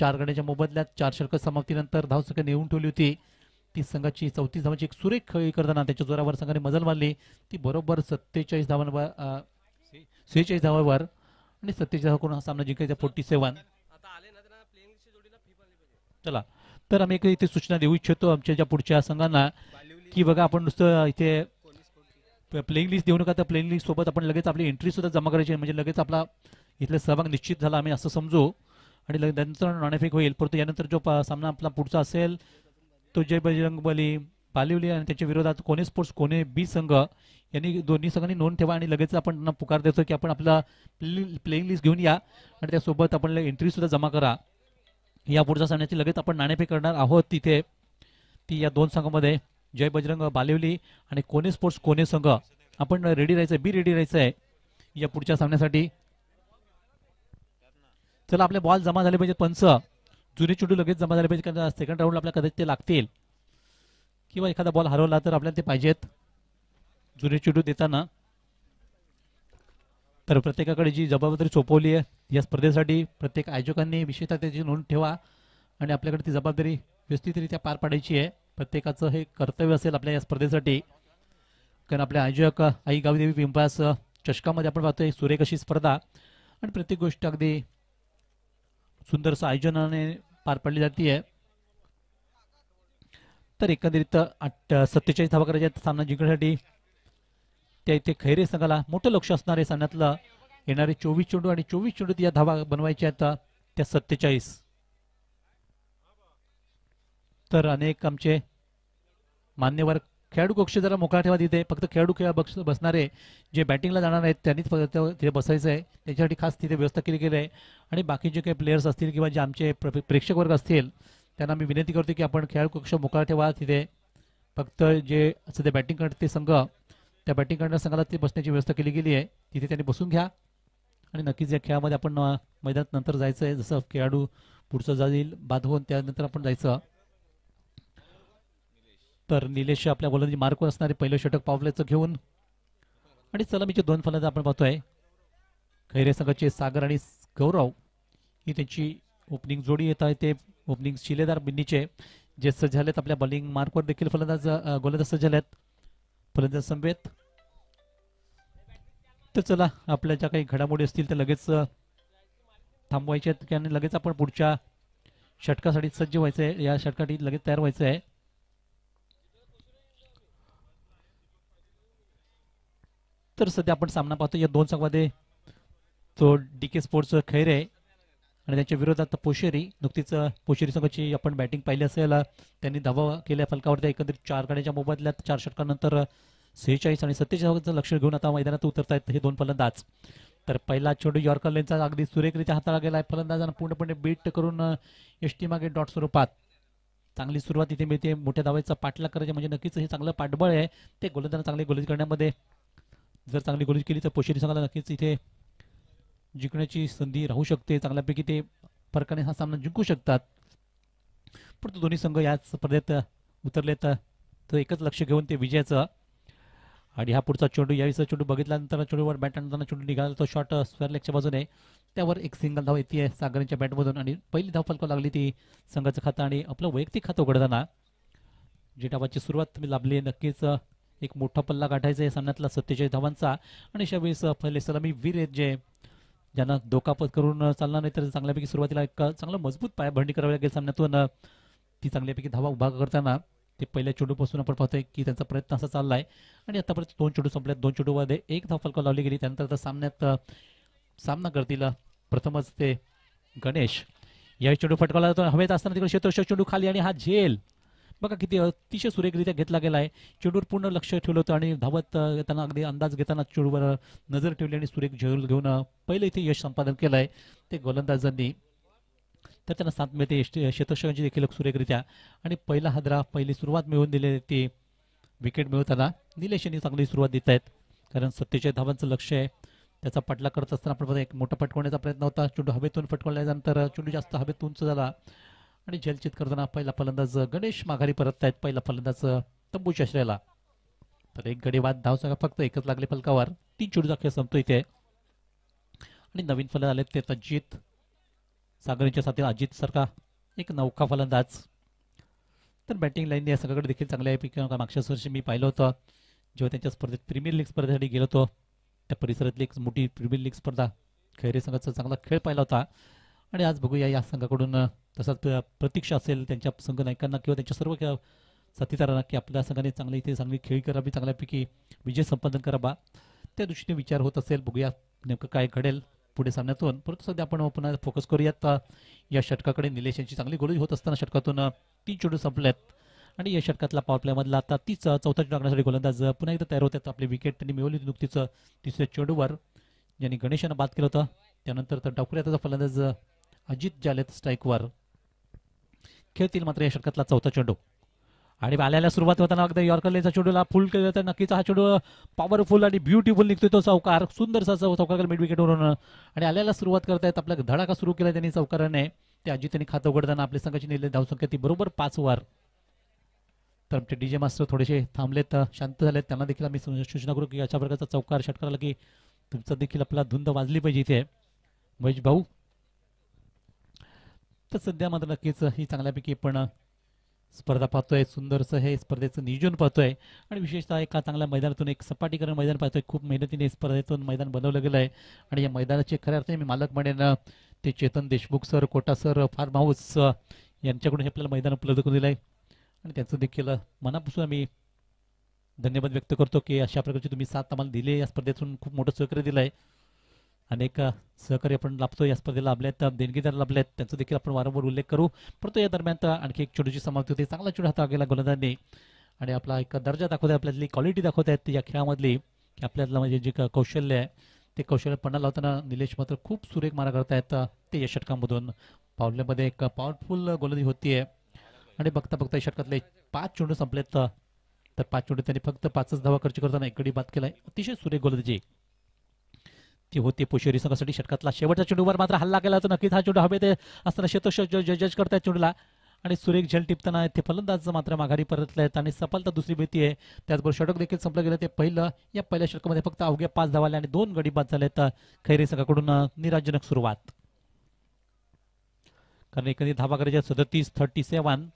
4 गड्यांच्या मोबदल्यात 4 षटक समाप्तीनंतर धावसंख्या नेऊन ठेवली होती ती संघाची 34 धावांची एक सुरेख खेळी करताना त्याच्या जोरावर संघाने मजल मारली ती बरोबर 47 धावांवर 46 धावांवर आणि 47 धावा करून हा सामना जिंकायचा 47। चला तर आम्ही इथे सूचना देऊ इच्छितो आमच्या ज्या पुढच्या संघांना की बघा आपण नुसतं इथे प्लेइंग लिस्ट देऊ नका, तर प्लेइंग लिस्ट सोबत आपण लगेच आपली एंट्री सुद्धा जमा करायची, म्हणजे लगेच आपला इथला सहभाग निश्चित झाला आम्ही असं समजू आणि नंतर नॉनफेक होईल, परंतु यानंतर जो सामना आपला पुढचा असेल तो जय बजरंग बली पालिवली आणि त्याच्या विरोधात कोणे स्पोर्ट्स कोणे बी संघ यांनी दोन्ही संघांनी नोंद ठेवा आणि लगेच आपण त्यांना पुकार देतो की आपण आपला प्लेइंग लिस्ट घेऊन या आणि त्यासोबत आपण एंट्री सुद्धा जमा करा। या पुढच्या सामन्याची लगेच आपण नाणेफेक करणार आहोत तिथे ती या 2 संघामध्ये जय बजरंग बालिवली आणि कोणे स्पोर्ट्स कोणे संघ आपण रेडी राहायचं बी रेडी राहायचं आहे या पुढच्या सामन्यासाठी। चला आपले बॉल जमा झाले पाहिजेत, पंच जुने चेंडू लगेच जमा झाले पाहिजे कारण सेकंड राऊंडला आपल्याला कदाचित ते लागतील किंवा एखादा बॉल हरवला तर आपल्याला ते पाहिजेत जुने चेंडू देताना। तर प्रत्येकाकडे जी जबाबदारी सोपवली आहे या स्पर्धेसाठी प्रत्येक आयोजकांनी विशेषतः त्याची नोंद ठेवा आणि आपल्याकडे ती जबाबदारी व्यवस्थितरित्या पार पाडायची आहे, प्रत्येकाचं हे कर्तव्य असेल आपल्या या स्पर्धेसाठी, कारण आपल्या आयोजक आई गावदेवी पिंपळास चषकामध्ये आपण पाहतोय सुरेख अशी स्पर्धा आणि प्रत्येक गोष्ट अगदी सुंदर असं आयोजनाने पार पाडली जाते आहे। तर एकंदरीत 47 धावा करायच्या सामना जिंकण्यासाठी त्या इथे खैरे संघाला मोठं लक्ष असणार आहे, सामन्यातलं येणारे 24 चेंडू आणि 24 चेंडूत या धावा बनवायच्या आहेत त्या 47। तर अनेक आमचे मान्यवर खेळाडू कक्ष जरा मोकळा ठेवा, तिथे फक्त खेळाडू खेळा बसणारे जे बॅटिंगला जाणार आहेत त्यांनीच फक्त तिथे बसायचं आहे, त्याच्यासाठी खास तिथे व्यवस्था केली गेली आहे आणि बाकी जे काही प्लेयर्स असतील किंवा जे आमचे प्रेक्षक वर्ग असतील त्यांना मी विनंती करतो की आपण खेळाडू कक्ष मोकळा ठेवा, तिथे फक्त जे सध्या बॅटिंग करते संघ त्या बॅटिंग करणाऱ्या संघाला ती बसण्याची व्यवस्था केली गेली आहे तिथे त्यांनी बसून घ्या आणि नक्कीच या खेळामध्ये आपण मैदानात नंतर जायचं आहे, जसं खेळाडू पुढचं जाईल बाद होऊन त्यानंतर आपण जायचं. तर निलेश आपल्या गोलंदाजी मार्कवर असणारे पहिलं षटक पावलाचं घेऊन आणि सलामीचे दोन फलंदाज आपण पाहतोय. खैरे संघाचे सागर आणि गौरव ही त्यांची ओपनिंग जोडी येत आहे. ते ओपनिंग शिलेदार बिन्नीचे जे सज्ज झालेत. आपल्या बॉलिंग मार्कवर देखील फलंदाज गोलंदाज सज्ज झालेत, फलंदाज संभेत. तर चला आपल्या ज्या काही घडामोडी असतील त्या लगेच थांबवायच्या आहेत आणि लगेच आपण पुढच्या षटकासाठी सज्ज व्हायचं आहे. या षटकासाठी लगेच तयार व्हायचं आहे. तर सध्या आपण सामना पाहतो या दोन संघामध्ये. तो डीके स्पोर्ट्स खैरे आणि त्यांच्या विरोधात पोशेरी. नुकतीच पोशेरी संघाची आपण बॅटिंग पाहिली असेल. त्यांनी धावा केल्या फलकावरती. एकंदरीत 4 गड्याच्या मोबदल्यात 4 षटकानंतर 46 आणि 47 लक्ष घेऊन आता मैदानात उतरतायत हे दोन फलंदाज. तर पहिला चेंडू यॉर्कर लेनचा अगदी सुरेखरित्या हाताळला गेला आहे. फलंदाजांना पूर्णपणे बीट करून एसटी मागे डॉट स्वरूपात चांगली सुरुवात इथे मिळते. मोठ्या धावेचा पाठलाग करायचा म्हणजे नक्कीच हे चांगलं पाठबळ आहे. ते गोलंदाजांना चांगली गोलंदाजी करण्यामध्ये जर चांगली गोलंदाजी केली तर पोशेरी संघाला नक्कीच इथे जिंकण्याची संधी राहू शकते. चांगल्यापैकी ते फरकाने हा सामना जिंकू शकतात. परंतु दोन्ही संघ याच स्पर्धेत उतरलेत तर एकच लक्ष घेऊन ते विजयाचं. आणि हा पुढचा चेंडू यावेळीचा चेंडू बघितल्यानंतर चेंडूवर बॅट आणताना चेंडू निघाला. तो शॉट स्क्वेअर लेगच्या बाजूने त्यावर एक सिंगल धाव येते सागरांच्या बॅटमधून आणि पहिली धाव फलकाला लागली ती संघाचं खातं. आणि आपलं वैयक्तिक खातं उघडताना जी डावाची सुरुवात लाभली नक्कीच एक मोठा पल्ला गाठायचा आहे सामन्यातला 47 धावांचा. आणि अशावेळेस पहिले सलामी वीर आहेत जे ज्यांना धोकापत करून चालणार नाही. तर चांगल्यापैकी सुरुवातीला एक चांगलं मजबूत पायभरणी करावी लागेल सामन्यातून. ती चांगल्यापैकी धावा उभा करताना ते पहिल्या चेंडूपासून आपण पाहतोय की त्यांचा प्रयत्न असा चालला आहे. आणि आतापर्यंत 2 चेंडू संपल्यात. 2 चेंडूमध्ये एक धाव फलकावर लावली गेली. त्यानंतर आता सामन्यात सामना करतील प्रथमच ते गणेश. या चेंडू फटकावला जातो. हवेत असताना तिकडे क्षेत्ररक्षक चेंडू खाली आणि हा झेल बघा किती अतिशय सुरेखरित्या घेतला गेला आहे. चेंडूवर पूर्ण लक्ष ठेवलं होतं आणि धावत येताना अगदी अंदाज घेताना चेंडूवर नजर ठेवली आणि सुरेख झेल घेऊन पहिलं इथे यश संपादन केलं आहे ते गोलंदाजांनी. तर त्यांना साथ मिळते क्षेत्ररक्षकांची देखील सुरेखरित्या. आणि पहिला हादरा पहिली सुरुवात मिळवून दिली ती विकेट मिळवताना निलेश यांनी चांगली सुरुवात देत आहेत. कारण 47 धावांचं लक्ष आहे. त्याचा पाठलाग करत असताना आपण एक मोठा फटकवण्याचा प्रयत्न होता. चेंडू हवेतून फटकवल्यानंतर चेंडू जास्त हवेत उंच झाला आणि जलचित करताना पहिला फलंदाज गणेश माघारी परत आहेत. पहिला फलंदाज तंबूच्या आश्रयाला. तर एक गडी बाद धाव संघ फक्त एकच लागले फलकावर. 3 चेंडूचा खेळ संपतो इथे. आणि नवीन फलंदाज आलेत ते अजित सागरच्या साथीला. अजित सारखा एक नौका फलंदाज. तर बॅटिंग लाईनने या सगळ्याकडे देखील चांगल्या पैकी मागच्याच वर्षी मी पाहिलं होतं जेव्हा त्यांच्या स्पर्धेत प्रीमियर लीग स्पर्धेसाठी गेलो होतो. त्या परिसरातली एक मोठी प्रीमियर लीग स्पर्धा खैरे संघाचा चांगला खेळ पाहिला होता. आणि आज बघूया या संघाकडून तसंच प्रतीक्षा असेल त्यांच्या संघ नायकांना किंवा त्यांच्या सर्व साथीदारांना की आपल्या संघाने चांगली इथे चांगली खेळी करावी, चांगल्यापैकी विजय संपादन करावा. त्या दृष्टीने विचार होत असेल. बघूया नेमकं काय घडेल पुढे सामन्यातून. परंतु सध्या आपण पुन्हा फोकस करूयात या षटकाकडे. निलेश यांची चांगली गोलंदाजी होत असताना षटकातून 3 चेंडू संपल्यात. आणि या षटकातला पॉवर प्लेमधला आता 4था चेंडू टाकण्यासाठी गोलंदाज पुन्हा एकदा तयार होत आहेत. आपली विकेट त्यांनी मिळवली होती नुकतीच 3ऱ्या चेंडूवर ज्यांनी गणेशानं बाद केलं होतं. त्यानंतर तर डावखुऱ्याचा फलंदाज अजित जालेत स्ट्राईकवर खेळतील मात्र या षटकातला 4था चेंडू. आणि आल्याला सुरुवात होताना अगदी यॉर्करलेनचा चेंडूला फुल केला तर नक्कीच हा चेंडू पॉवरफुल आणि ब्युटिफुल निघतोय. तो चौकार सुंदरसा चौकार मिड विकेटवरून. आणि आल्याला सुरुवात करतायत. आपला धडाका सुरू केला त्यांनी चौकाराने. ते अजित त्यांनी खातं उघडताना आपल्या संघाची नेले धावसंख्या ती बरोबर 5 वर. तर आमचे डीजे मास्टर थोडेसे थांबलेत, शांत झालेत. त्यांना देखील आम्ही सूचना करू की अशा प्रकारचा चौकार षटकाराला की तुमचा देखील आपला धुंद वाजली पाहिजे इथे महेश भाऊ. तर सध्या मात्र नक्कीच ही चांगल्यापैकी पण स्पर्धा पाहतोय. सुंदरसं हे स्पर्धेचं नियोजन पाहतोय. आणि विशेषतः एका चांगल्या मैदानातून एक सपाटीकरण मैदान पाहतोय. खूप मेहनतीने स्पर्धेतून मैदान बनवलं गेलं आहे. आणि या मैदानाचे खऱ्या अर्थाने मी मालक म्हणेन ते Chetan Deshmukh sir, Kota sir, farm house यांच्याकडून हे आपल्याला मैदान उपलब्ध करून दिलं आहे. आणि त्यांचं देखील मनापासून आम्ही धन्यवाद व्यक्त करतो की अशा प्रकारची तुम्ही साथ आम्हाला दिली. या स्पर्धेतून खूप मोठं सहकार्य दिलं आहे. अनेक सहकार्य आपण लाभतो या स्पर्धेला. आपल्यात देणगीदार लाभलेत त्यांचा देखील आपण वारंवार उल्लेख करू. परंतु या दरम्यान आणखी एक चेंडूची समाप्ती होते. चांगला चेंडू हातात गेला गोलंदाजांनी. आणि आपला एक दर्जा दाखवताय, आपल्यातली क्वालिटी दाखवत आहेत या खेळामधली की आपल्यातलं म्हणजे जे कौशल्य आहे ते कौशल्य पणा लावताना निलेश मात्र खूप सुरेख मारा करतायत. ते या षटकामधून पावल्यामध्ये एक पॉवरफुल गोलंदाजी होती आहे. आणि बघता बघता या षटकातले 5 चेंडू संपलेत. तर 5 चेंडू त्यांनी फक्त 5च धावा खर्च करताना एक गडी बाद केला आहे. अतिशय सुरेख गोलंदाजी. ती होती पोशेरी संघासाठी षटकातला शेवटचा चेंडूवर मात्र हल्ला केला होता. नक्कीच हा चेंडू हवे ते असताना शेतोष जज करताय चेंडूला आणि सुरेख झेल टिपताना इथे फलंदाज मात्र माघारी परतले आहेत आणि सफलता दुसरी बेती आहे. त्याचबरोबर षटक देखील संपलं गेलं. ते पहिल्या षटकामध्ये फक्त अवघ्या 5 धावा आल्या आणि 2 गडी बाद झालेत. खैरे संघाकडून निराशाजनक सुरुवात कारण एकंदरीत धावा गरज 37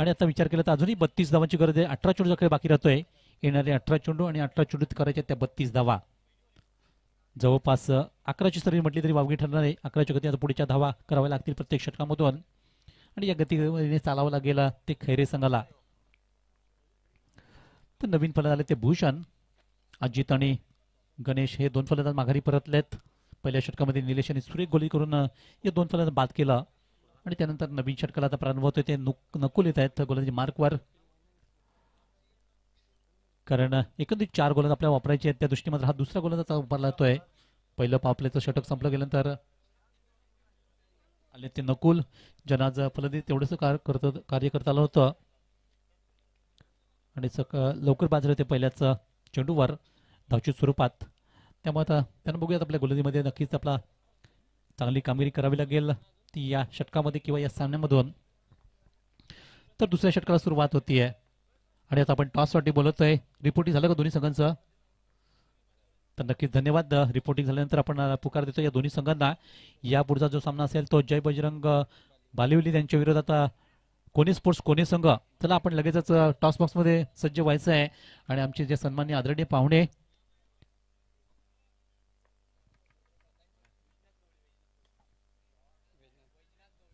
आणि आता विचार केला तर अजूनही 32 धावांची गरज आहे. 18 चेंडूकडे बाकी राहतोय. येणारे 18 चेंडू आणि 18 चेंडूत करायचे त्या 32 धावा जवळपास 11ची सरी म्हटली तरी वावगी ठरणार आहे. 11च्या गती आता पुढच्या धावा कराव्या लागतील प्रत्येक षटकामधून आणि या गतीने चालावं लागेल ते खैरे संघाला. तर नवीन फलंदाज आले ते भूषण अजित आणि गणेश हे दोन फलंदाज माघारी परतलेत. पहिल्या षटकामध्ये निलेश यांनी सुरेख गोली करून या दोन फलंदाज बाद केला आणि त्यानंतर नवीन षटकाला आता प्रारंभ होतोय. ते नकुल येत आहेत गोलंदाजी मार्कवर कारण एकंदरीत 4 गोलंदाज आपल्याला वापरायचे आहेत. त्या दृष्टीने मात्र हा दुसरा गोलंदाज वापरला जातोय. पहिलं पापलेचं षटक संपलं गेल्यानंतर आले ते नकुल जनाज फलंदाजी तेवढंच कार्य करता आलं होतं आणि लवकर बाद झाले ते पहिल्याच चेंडूवर धावची स्वरूपात. त्यामुळे आता त्यांना बघूयात आपल्या गोलंदाजीमध्ये नक्कीच आपला चांगली कामगिरी करावी लागेल ती या षटकामध्ये किंवा या सामन्यामधून. तर दुसऱ्या षटकाला सुरुवात होती आहे आणि आता आपण टॉससाठी बोलत आहे. रिपोर्टिंग झालं का दोन्ही संघांचं तर नक्कीच धन्यवाद. रिपोर्टिंग झाल्यानंतर आपण पुकार देतो या दोन्ही संघांना. यापुढचा जो सामना असेल तो जय बजरंग बालिवली त्यांच्या विरोधात कोणी स्पोर्ट्स कोणी संघ. चला आपण लगेचच टॉस बॉक्समध्ये सज्ज व्हायचं आहे आणि आमचे जे सन्माननीय आदरणीय पाहुणे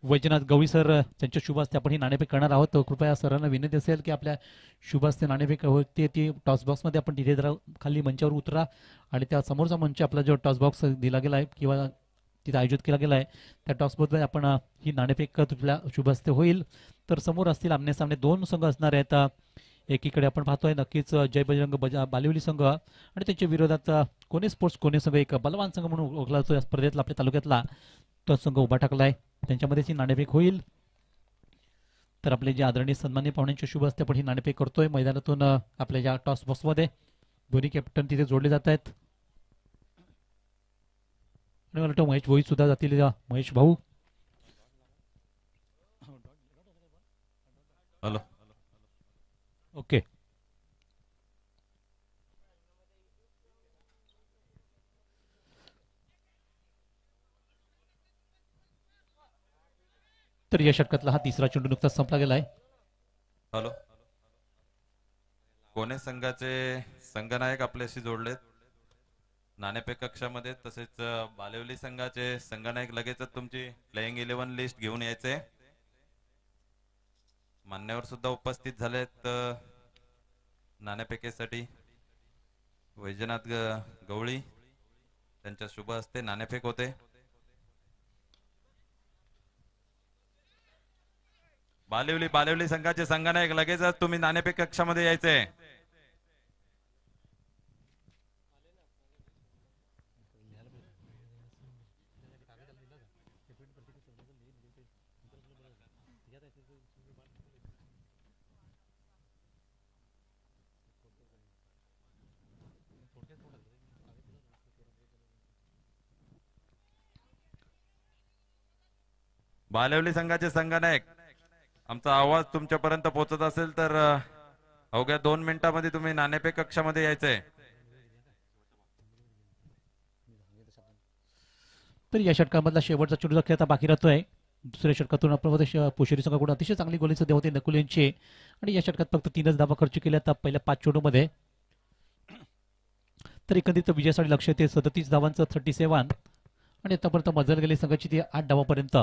वैजनाथ गवळी सर त्यांच्या शुभास्ते आपण ही नाणेफेक करणार आहोत. तर कृपया सरांना विनंती असेल की आपल्या शुभास्ते नाणेफेक होते ती टॉसबॉक्समध्ये आपण तिथे जरा खाली मंचावर उतरा आणि त्या समोरचा मंच आपला जो टॉसबॉक्स दिला गेला आहे किंवा तिथे आयोजित केला गेला आहे त्या टॉसबॉक्समध्ये आपण ही नाणेफेक आपल्या शुभास्ते होईल. तर समोर असतील आमनेसामने दोन संघ असणार आहेत. एकीकडे आपण पाहतोय नक्कीच जय बजरंग बालिवली संघ आणि त्यांच्या विरोधात कोणी स्पोर्ट्स कोणी संघ एक बलवान संघ म्हणून ओळखला जातो या स्पर्धेतला आपल्या तालुक्यातला तो संघ उभा टाकला आहे. त्यांच्यामध्येच ही नाणेफेक होईल. तर आपले जे आदरणीय सन्माननीय पाहुण्यांचे शुभ असते आपण ही नाणेफेक करतोय मैदानातून आपल्या ज्या टॉस बॉक्समध्ये दोन्ही कॅप्टन तिथे जोडले जात आहेत आणि मला वाटतं महेश भोई सुद्धा जातील. महेश भाऊ हॅलो ओके तर या षटकातला हा तिसरा चेंडू नुकताच संपला गेलाय. हॅलो कोणे संघाचे संघनायक आपल्याशी जोडलेत नाणेफेक कक्षामध्ये. तसेच बालिवली संघाचे संघनायक लगेचच तुमची प्लेइंग 11 लिस्ट घेऊन यायचे. मान्यवर सुद्धा उपस्थित झालेत नाणेफेकीसाठी. वैजनाथ गवळी त्यांच्या शुभ हस्ते नाणेफेक होते. बालिवली संघाचे संघनायक लगेच तुम्ही नाणेफेक कक्षामध्ये यायचे. बालिवली संघाचे संघनायक आमचा आवाज तुमच्यापर्यंत पोहोचत असेल तर अवघ्या 2 मिनिटांमध्ये तुम्ही नाणेफेक कक्षामध्ये यायचंय. तर या षटकामधला शेवटचा चेंडू खेळ आता बाकी राहतोय. दुसऱ्या षटकातून आपण पोशेरी संघाकडून अतिशय चांगली गोली सध्या होते नकुल यांची आणि या षटकात फक्त 3च धावा खर्च केल्या आता पहिल्या 5 चेंडूमध्ये. तर एकंदरीत विजयासाठी लक्ष येते 37 धावांचं 37 आणि आतापर्यंत मजल गेली संघाची ती 8 धावापर्यंत.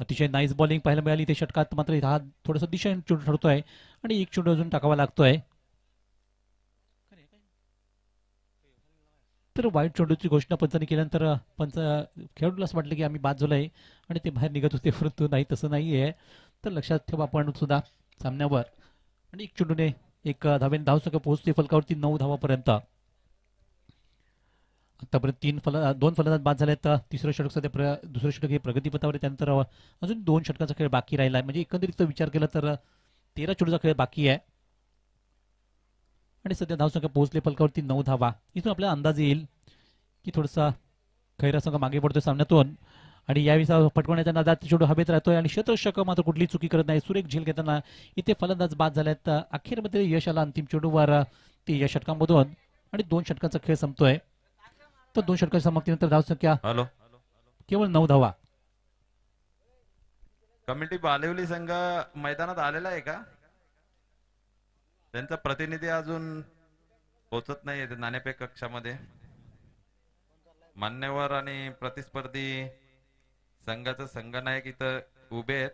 अतिशय नाईस बॉलिंग पाहायला मिळाली ते षटकात मात्र हा थोडासा दिशा चेंडू ठरतोय आणि एक चेंडू अजून टाकावा लागतोय. तर वाईट चेंडूची घोषणा पंचाने केल्यानंतर पंच खेळाडूलाच वाटलं की आम्ही बाद झालोय आणि ते बाहेर निघत होते परंतु नाही तसं नाहीये. तर लक्षात ठेवा आपण सुद्धा सामन्यावर आणि एक चेंडूने एक धावेने धावसंख्या पोहोचते फलकावरती 9 धावापर्यंत. आतापर्यंत 2 फलंदाज बाद झालेत. तिसरं षटक सध्या दुसरं षटक हे प्रगतीपथावर आहे. त्यानंतर अजून 2 षटकाचा खेळ बाकी राहिला आहे म्हणजे एकंदरीत विचार केला तर 13 चेंडूचा खेळ बाकी आहे. आणि सध्या धावसंख्या पोहोचले फलकावरती 9 धावा. इथून आपल्याला अंदाज येईल की थोडासा खैरा संघ मागे पडतोय सामन्यातून आणि यावेळी पटकवण्याचा नादात चेंडू हवेत राहतोय आणि क्षेत्ररक्षक मात्र कुठली चुकी करत नाही. सुरेख झेल घेताना इथे फलंदाज बाद झालेत. अखेरमध्ये यश आला अंतिम चेंडूवर. ते या षटकांमधून आणि 2 षटकांचा खेळ संपतोय. तर 2 षटकांच्या समाप्तीनंतर धावसंख्या केवळ 9 धावा. कमिटी बालेवली संघ मैदानात आलेला आहे का? त्यांचा प्रतिनिधी अजून पोहोचत नाहीये नाणेपेक कक्षामध्ये. मान्यवर आणि प्रतिस्पर्धी संघाचा संघनायक इथं उभे आहेत.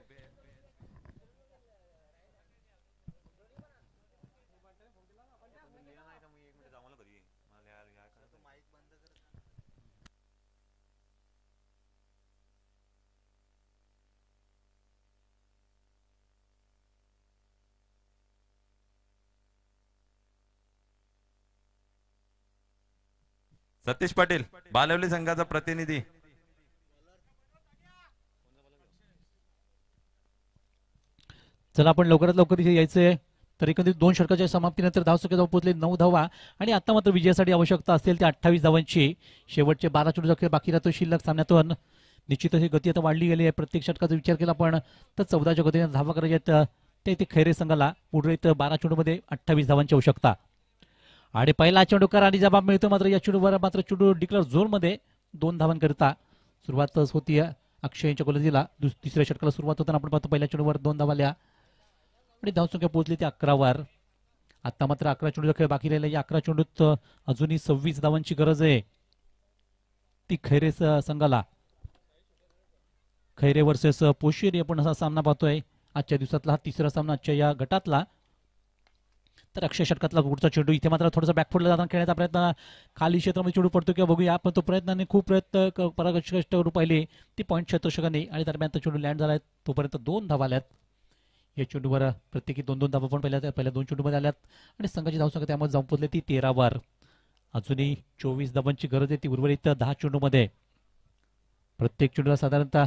सतीश पाटील बालेवली संघाचा प्रतिनिधी. चला आपण लवकरात लवकर इथे यायचंय. तर एकंदरीत 2 षटकाच्या समाप्तीनंतर धावसंख्या पोहोचले 9 धावा आणि आता मात्र विजयासाठी आवश्यकता असेल ते 28 धावांची. शेवटचे 12 चेंडू जखमी बाकी राहतो शिल्लक सामन्यातून. निश्चितच ही गती आता वाढली गेली आहे. प्रत्येक षटकाचा विचार केला पण तर 14 च्या गतीने धावा करायच्या ते इथे खैरे संघाला पुढे 12 चेंडूमध्ये 28 धावांची आवश्यकता. आणि पहिला चेंडू करारी जबाब मिळतो मात्र या चेंडूवर मात्र चेंडू डिक्लेअर झोनमध्ये 2 धावांकरिता सुरुवातच होती अक्षयच्या गोलंदाजीला. तिसऱ्या षटकाला सुरुवात होताना आपण पाहतो पहिल्या चेंडूवर 2 धावा आल्या आणि धावसंख्या पोहोचली ती 11 वर. आता मात्र 11 चेंडूचा खेळ बाकी राहिला. या 11 चेंडूत अजूनही 26 धावांची गरज आहे ती खैरे संघाला. खैरे वर्सेस पोशेरी आपण असा सामना पाहतोय आजच्या दिवसातला. हा तिसरा सामना आजच्या या गटातला. तर अक्षय षटकातला पुढचा चेंडू इथे मात्र थोडासा बॅकफुटला जाताना खेळण्याचा प्रयत्न. खाली क्षेत्रामध्ये चेंडू पडतो किंवा बघूया आपण. तो प्रयत्नाने खूप प्रयत्न पराकष्ट करू पाहिले ती पॉईंट क्षेत्ररक्षकाने आणि दरम्यान तो चेंडू लँड झाला. तोपर्यंत 2 धावा आल्यात. या चेंडूवर प्रत्येकी 2-2 धावा पण पहिल्या 2 चेंडूमध्ये आल्यात आणि संघाची धावसंख्या त्यामध्ये जाऊन पोहोचली ती 13 वर. अजूनही 24 धावांची गरज आहे ती उर्वरित 10 चेंडूमध्ये. प्रत्येक चेंडूला साधारणतः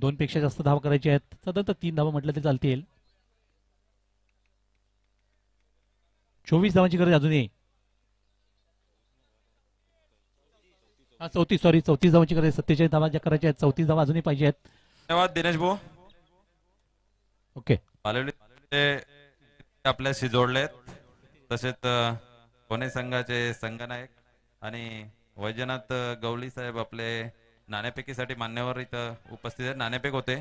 2 पेक्षा जास्त धावा करायची आहेत. साधारणतः 3 धावा म्हटलं तरी चालतील. 24 धावांची गरज अजूनही. 34 धावांची गरज. 47 धावा ज्या करायच्या आहेत 34 धावा अजूनही पाहिजे आहेत. धन्यवाद दिनेश भाऊ. ओके आपल्याशी जोडलेत तसेच पुणे संघाचे संघनायक आणि वैजनाथ गवळी साहेब आपले नाणेफेकीसाठी मान्यवर इथं उपस्थित आहेत. नाणेफेक होते.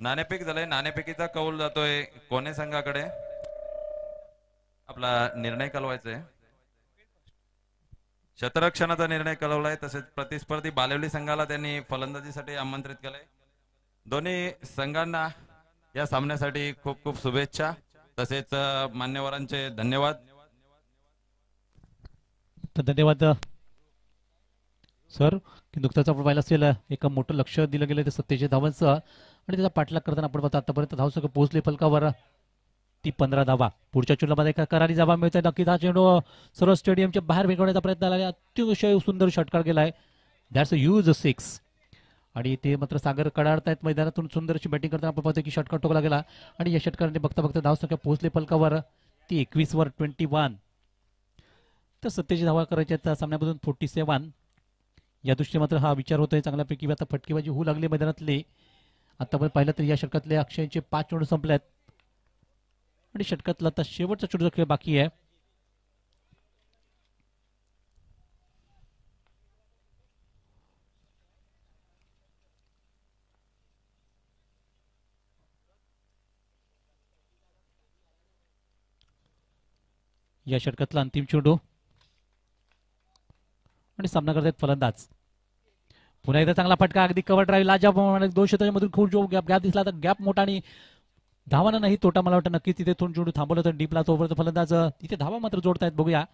नाणेफेक झालाय. नाणेफेकीचा कौल जातोय कोणे संघाकडे. आपला निर्णय कळवायचा आहे. क्षेत्ररक्षणाचा निर्णय कळवलाय तसेच प्रतिस्पर्धी बालेवली संघाला त्यांनी फलंदाजीसाठी आमंत्रित केलंय. दोन्ही संघांना या सामन्यासाठी खूप खूप शुभेच्छा तसेच मान्यवरांचे धन्यवाद. धन्यवाद सर. नुकताच आपण पाहिलं असेल एक मोठं लक्ष दिलं गेलं ते 47 धावांचं आणि त्याचा पाठलाग करताना आपण पाहतो आतापर्यंत धावसंख्या पोहोचली फलकावर ती 15 धावा. पुढच्या चेंडूमध्ये करारी धावा मिळते. नक्की हा चेंडू सर्व स्टेडियमच्या बाहेर फेकवण्याचा प्रयत्न आला. अतिशय सुंदर षटकार गेलाय. दॅट्स अ ह्यूज 6 आणि ते मात्र सागर कडाडतायत मैदानातून. सुंदर अशी बॅटिंग करताना आपण पाहतो की षटकार टोकला गेला आणि या षटकारने बघता बघता धावसंख्या पोहोचली फलकावर ती 21 वर 21. तर 47 धावा करायच्या सामन्यामधून 47 या दृष्टीने मात्र हा विचार होतोय चांगल्यापैकी. आता फटकेबाजी होऊ लागली मैदानातले. आता आपण पाहिलं तर या षटकातले अक्षयचे 5 चेंडू संपल्यात आणि षटकातला आता शेवटचा चेंडू खेळ बाकी आहे. या षटकातला अंतिम चेंडू आणि सामना करत आहेत फलंदाज. पुन्हा एकदा चांगला फटका अगदी कव्हर ड्राईव्ह लाजाप्रमाणे 2 क्षेत्राच्या मधून खूप जो गॅप दिसला. तर गॅप मोठा आणि धावांना नाही तोटा मला वाटतं नक्कीच. तिथे थोडं चेंडू थांबवलं तर डीपला. तोपर्यंत फलंदाज तिथे धावा मात्र जोडतायत. बघूया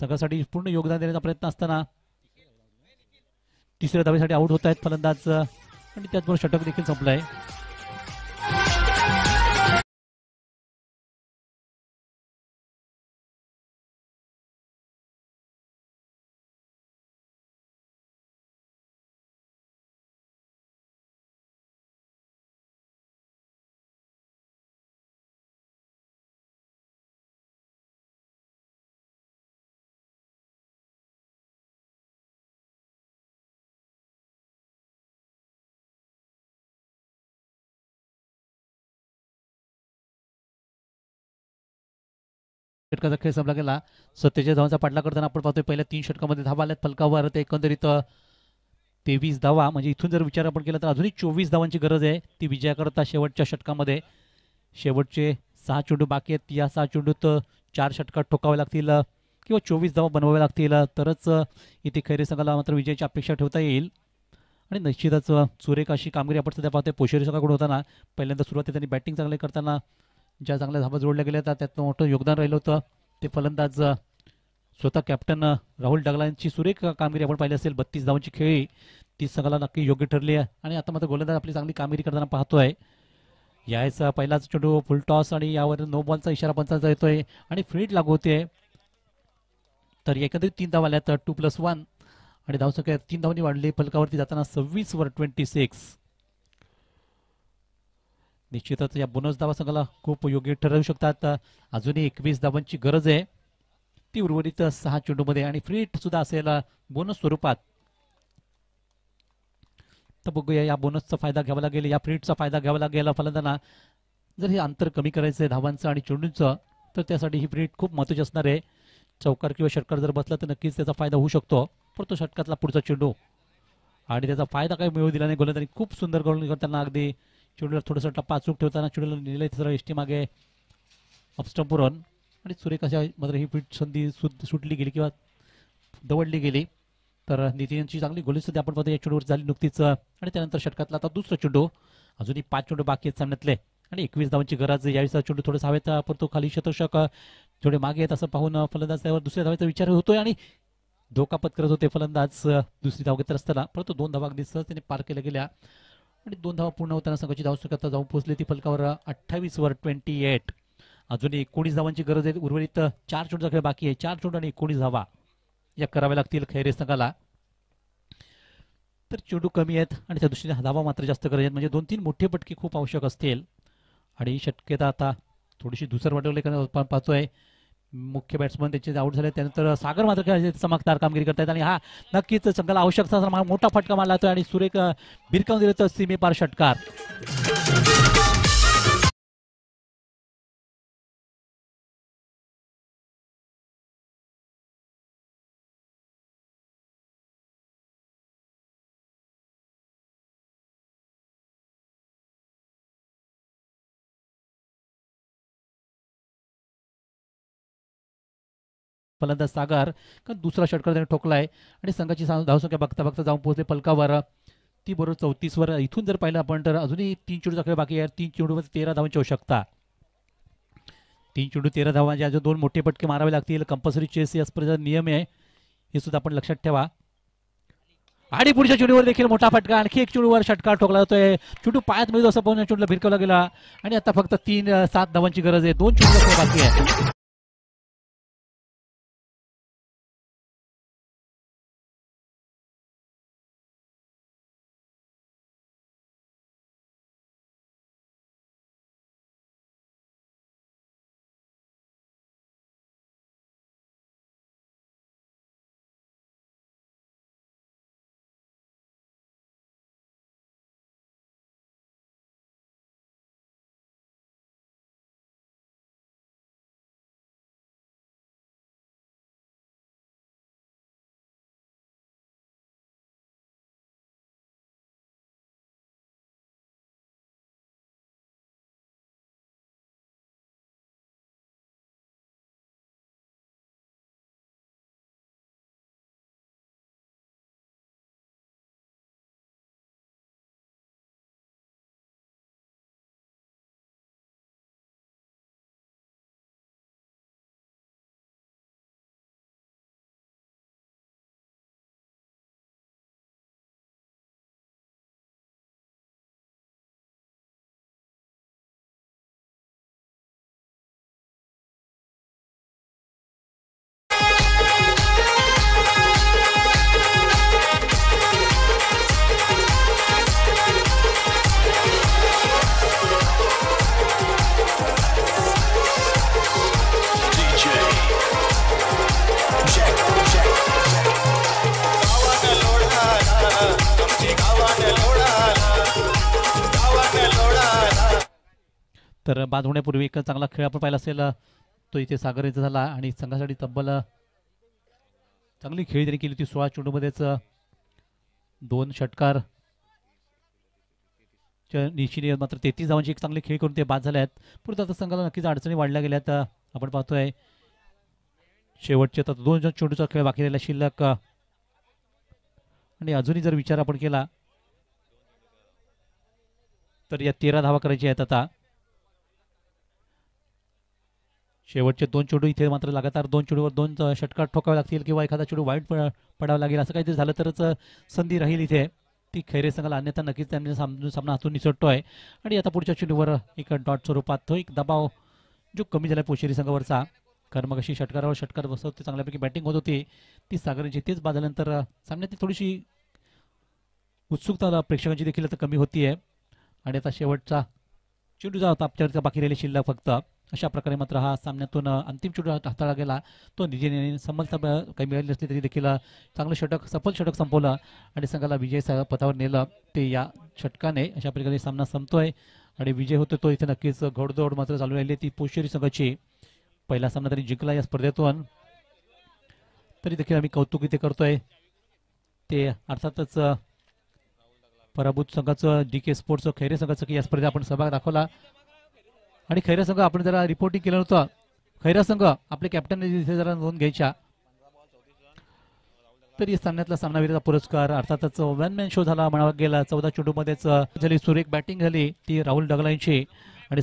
संघासाठी पूर्ण योगदान देण्याचा प्रयत्न असताना 3ऱ्या धावेसाठी आउट होत आहेत फलंदाज आणि त्याचबरोबर षटक देखील संपलंय. षटकाचा खेळ संपला गेला। 47 धावांचा पाठलाग करताना आपण पाहतोय पहिल्या 3 षटकांमध्ये धावा आल्यात फलकावर ते एकंदरीत 23 धावा म्हणजे इथून जर विचार आपण केला तर अजूनही 24 धावांची गरज आहे ती विजयाकरता शेवटच्या षटकामध्ये शेवटचे 6 चेंडू बाकी आहेत या 6 चेंडूत 4 षटकात ठोकावे लागतील किंवा 24 धावा बनवावे लागतील तरच इथे खैरे संघाला मात्र विजयाची अपेक्षा ठेवता येईल आणि निश्चितच सुरेख अशी कामगिरी आपण सध्या पाहतोय पोशेरी संघाकडून होताना। पहिल्यांदा सुरुवातीला त्यांनी बॅटिंग चांगली करताना ज्या चांगल्या धावा जोडल्या गेल्या त्यातनं मोठं योगदान राहिलं होतं ते फलंदाज स्वतः कॅप्टन राहुल डगला यांची सुरेख कामगिरी आपण पाहिली असेल। 32 धावांची खेळी 30 संघाला नक्की योग्य ठरली आहे आणि आता मात्र गोलंदाज आपली चांगली कामगिरी करताना पाहतोय। यायचा पहिलाच चेंडू फुल टॉस आणि यावर नो बॉलचा इशारा पंचांचा येतोय आणि फील्ड लागू होते तर एकंदरीत 3 धावा आल्यात 2+1 आणि धावसंख्या 3 धावांनी वाढली फलकावरती जाताना 26 वर 26। निश्चितच या बोनस धावा संघाला खूप योग्य ठरू शकतात। अजूनही 21 धावांची गरज आहे ती उर्वरित 6 चेंडूमध्ये आणि फ्री हिट सुद्धा असेल बोनस स्वरूपात तर बघूया या बोनसचा फायदा घ्यावा लागेल या फ्री हिटचा फायदा घ्यावा लागेल। फलंदाजांना जर हे अंतर कमी करायचं आहे धावांचं आणि चेंडूंचं तर त्यासाठी ही फ्री हिट खूप महत्त्वाची असणार आहे। चौकार किंवा षटकार जर बसला तर नक्कीच त्याचा फायदा होऊ शकतो पण तो षटकातला पुढचा चेंडू आणि त्याचा फायदा काही मिळू दिला नाही गोलंदाजांनी। खूप सुंदर गोलंदाजी करताना अगदी चेंडूला थोडासा टप्पा अचूक ठेवताना चेंडूला नेले तर एसटी मागे अपस्टंप पुरवून आणि सुरेख अशा मात्र ही फिट संधी सुटली गेली किंवा दवडली गेली तर नितीनची चांगली गोलंदाजी आपण पाहतो या चेंडूवर झाली नुकतीच आणि त्यानंतर षटकातला आता दुसरा चेंडू अजूनही 5 चेंडू बाकी आहेत सामन्यातले आणि 21 धावांची गरज आहे। यावेळीचा चेंडू थोडासा हवेत पण तो खाली षटषक थोडे मागे आहेत असं पाहून फलंदाज त्यावर दुसऱ्या धावाचा विचार होतोय आणि धोका पत्करत होते फलंदाज दुसरी धाव घेत असताना परंतु 2 धावा अगदी सहज त्याने पार केल्या गेल्या आणि 2 धावा पूर्ण होताना संघाची धावसंख्या जाऊन पोहोचली ती फलकावर 28 वर 28। अजूनही 19 धावांची गरज आहे उर्वरित 4 चेंडूचा खेळ बाकी आहे 4 चेंडू आणि 19 धावा या कराव्या लागतील खैरे संघाला। तर चेंडू कमी आहेत आणि त्या दृष्टीने धावा मात्र जास्त गरज आहेत म्हणजे 2-3 मोठे फटके खूप आवश्यक असतील आणि शक्यता आता थोडीशी दुसर वाटवले कारण आपण पाहतोय मुख्य बॅट्समन त्याचे आउट झाले त्यानंतर सागर मात्र काय चमकदार कामगिरी करतायत आणि हा नक्कीच संघाला आवश्यकता असणारा मोठा फटका मारला जातोय आणि सुरेख भिरकावून दिले तर सीमेपार षटकार। फलंदाज सागर कारण दुसरा षटकार त्याने ठोकलाय आणि संघाची धावसंख्या बघता बघता जाऊन पोहोचले फलकावर ती बरोबर 34 वर। इथून जर पाहिलं आपण तर अजूनही 3 चेंडूचा खेळ बाकी आहे 3 चेंडूमध्ये 13 धावांची आवश्यकता 3 चेंडू 13 धावा म्हणजे अजून 2 मोठे फटके मारावे लागतील कंपल्सरी चेस या स्पर्धेचा नियम आहे हे सुद्धा आपण लक्षात ठेवा। आणि पुढच्या चेंडूवर देखील मोठा फटका आणखी एक चेंडूवर षटकार ठोकला जातोय चेंडू पायात मिळतो असं पाहून चेंडूला भिरकावला गेला आणि आता फक्त 7 धावांची गरज आहे 2 चेंडू बाकी आहे। तर बाद होण्यापूर्वी एक चांगला खेळ आपण पाहिला असेल तो इथे सागर यांचा झाला आणि संघासाठी तब्बल चांगली खेळी त्यांनी केली होती. 16 चेंडूमध्येच 2 षटकार निशिने मात्र 33 धावांची एक चांगली खेळी करून ते बाद झाले आहेत. पुढे आता संघाला नक्कीच अडचणी वाढल्या गेल्यात. आपण पाहतोय शेवटचे आता 2 चेंडूचा खेळ बाकी राहिला शिल्लक आणि अजूनही जर विचार आपण केला तर या 13 धावा करायची आहेत. आता शेवटचे 2 चेंडू इथे मात्र लगातार 2 चेंडूवर 2 षटकार ठोकावे लागतील किंवा एखादा चेंडू वाईट पडावा लागेल, असं काहीतरी झालं तरच संधी राहील इथे ती खैरे संघाला, अन्यथा नक्कीच त्यांनी सामना हातून निसटतोय. आणि आता पुढच्या चेंडूवर एक डॉट स्वरूपात तो एक दबाव जो कमी झाला पोशेरी संघावरचा, कारण मग अशी षटकारावर षटकार बसवते चांगल्यापैकी बॅटिंग होत होती ती सागरची, तेच बाद झाल्यानंतर सामन्यात थोडीशी उत्सुकता प्रेक्षकांची देखील आता कमी होतीये. आणि आता शेवटचा चेंडू जो होता आपल्यावरचा बाकी राहिले शिल्लक फक्त, अशा प्रकारे मात्र हा सामन्यातून अंतिम चेंडू हाताळला गेला. तो निजेने समलता काही मिळाली असली तरी देखील चांगलं षटक सफल षटक संपवलं आणि संघाला विजय पथावर नेलं ते या षटकाने. अशा प्रकारे सामना संपतोय आणि विजय होतो तो इथे नक्कीच घोडदौड मात्र चालू राहिली ती पोशेरी संघाची. पहिला सामना तरी जिंकला या स्पर्धेतून तरी देखील आम्ही कौतुक इथे करतोय. ते अर्थातच पराभूत संघाचं DK स्पोर्ट्सचं खैरे संघाचं की या स्पर्धेत आपण सहभाग दाखवला आणि खैरे संघ आपण जरा रिपोर्टिंग केलं होतं. खैरा संघ आपले कॅप्टन इथे जरा नोंद घ्यायच्या. तर या सामन्यातला सामनावीराचा पुरस्कार अर्थातच वन मॅन शो झाला म्हणावा गेला. 14 चेंडूमध्येच झाली सुरेख बॅटिंग झाली ती राहुल डगलांची आणि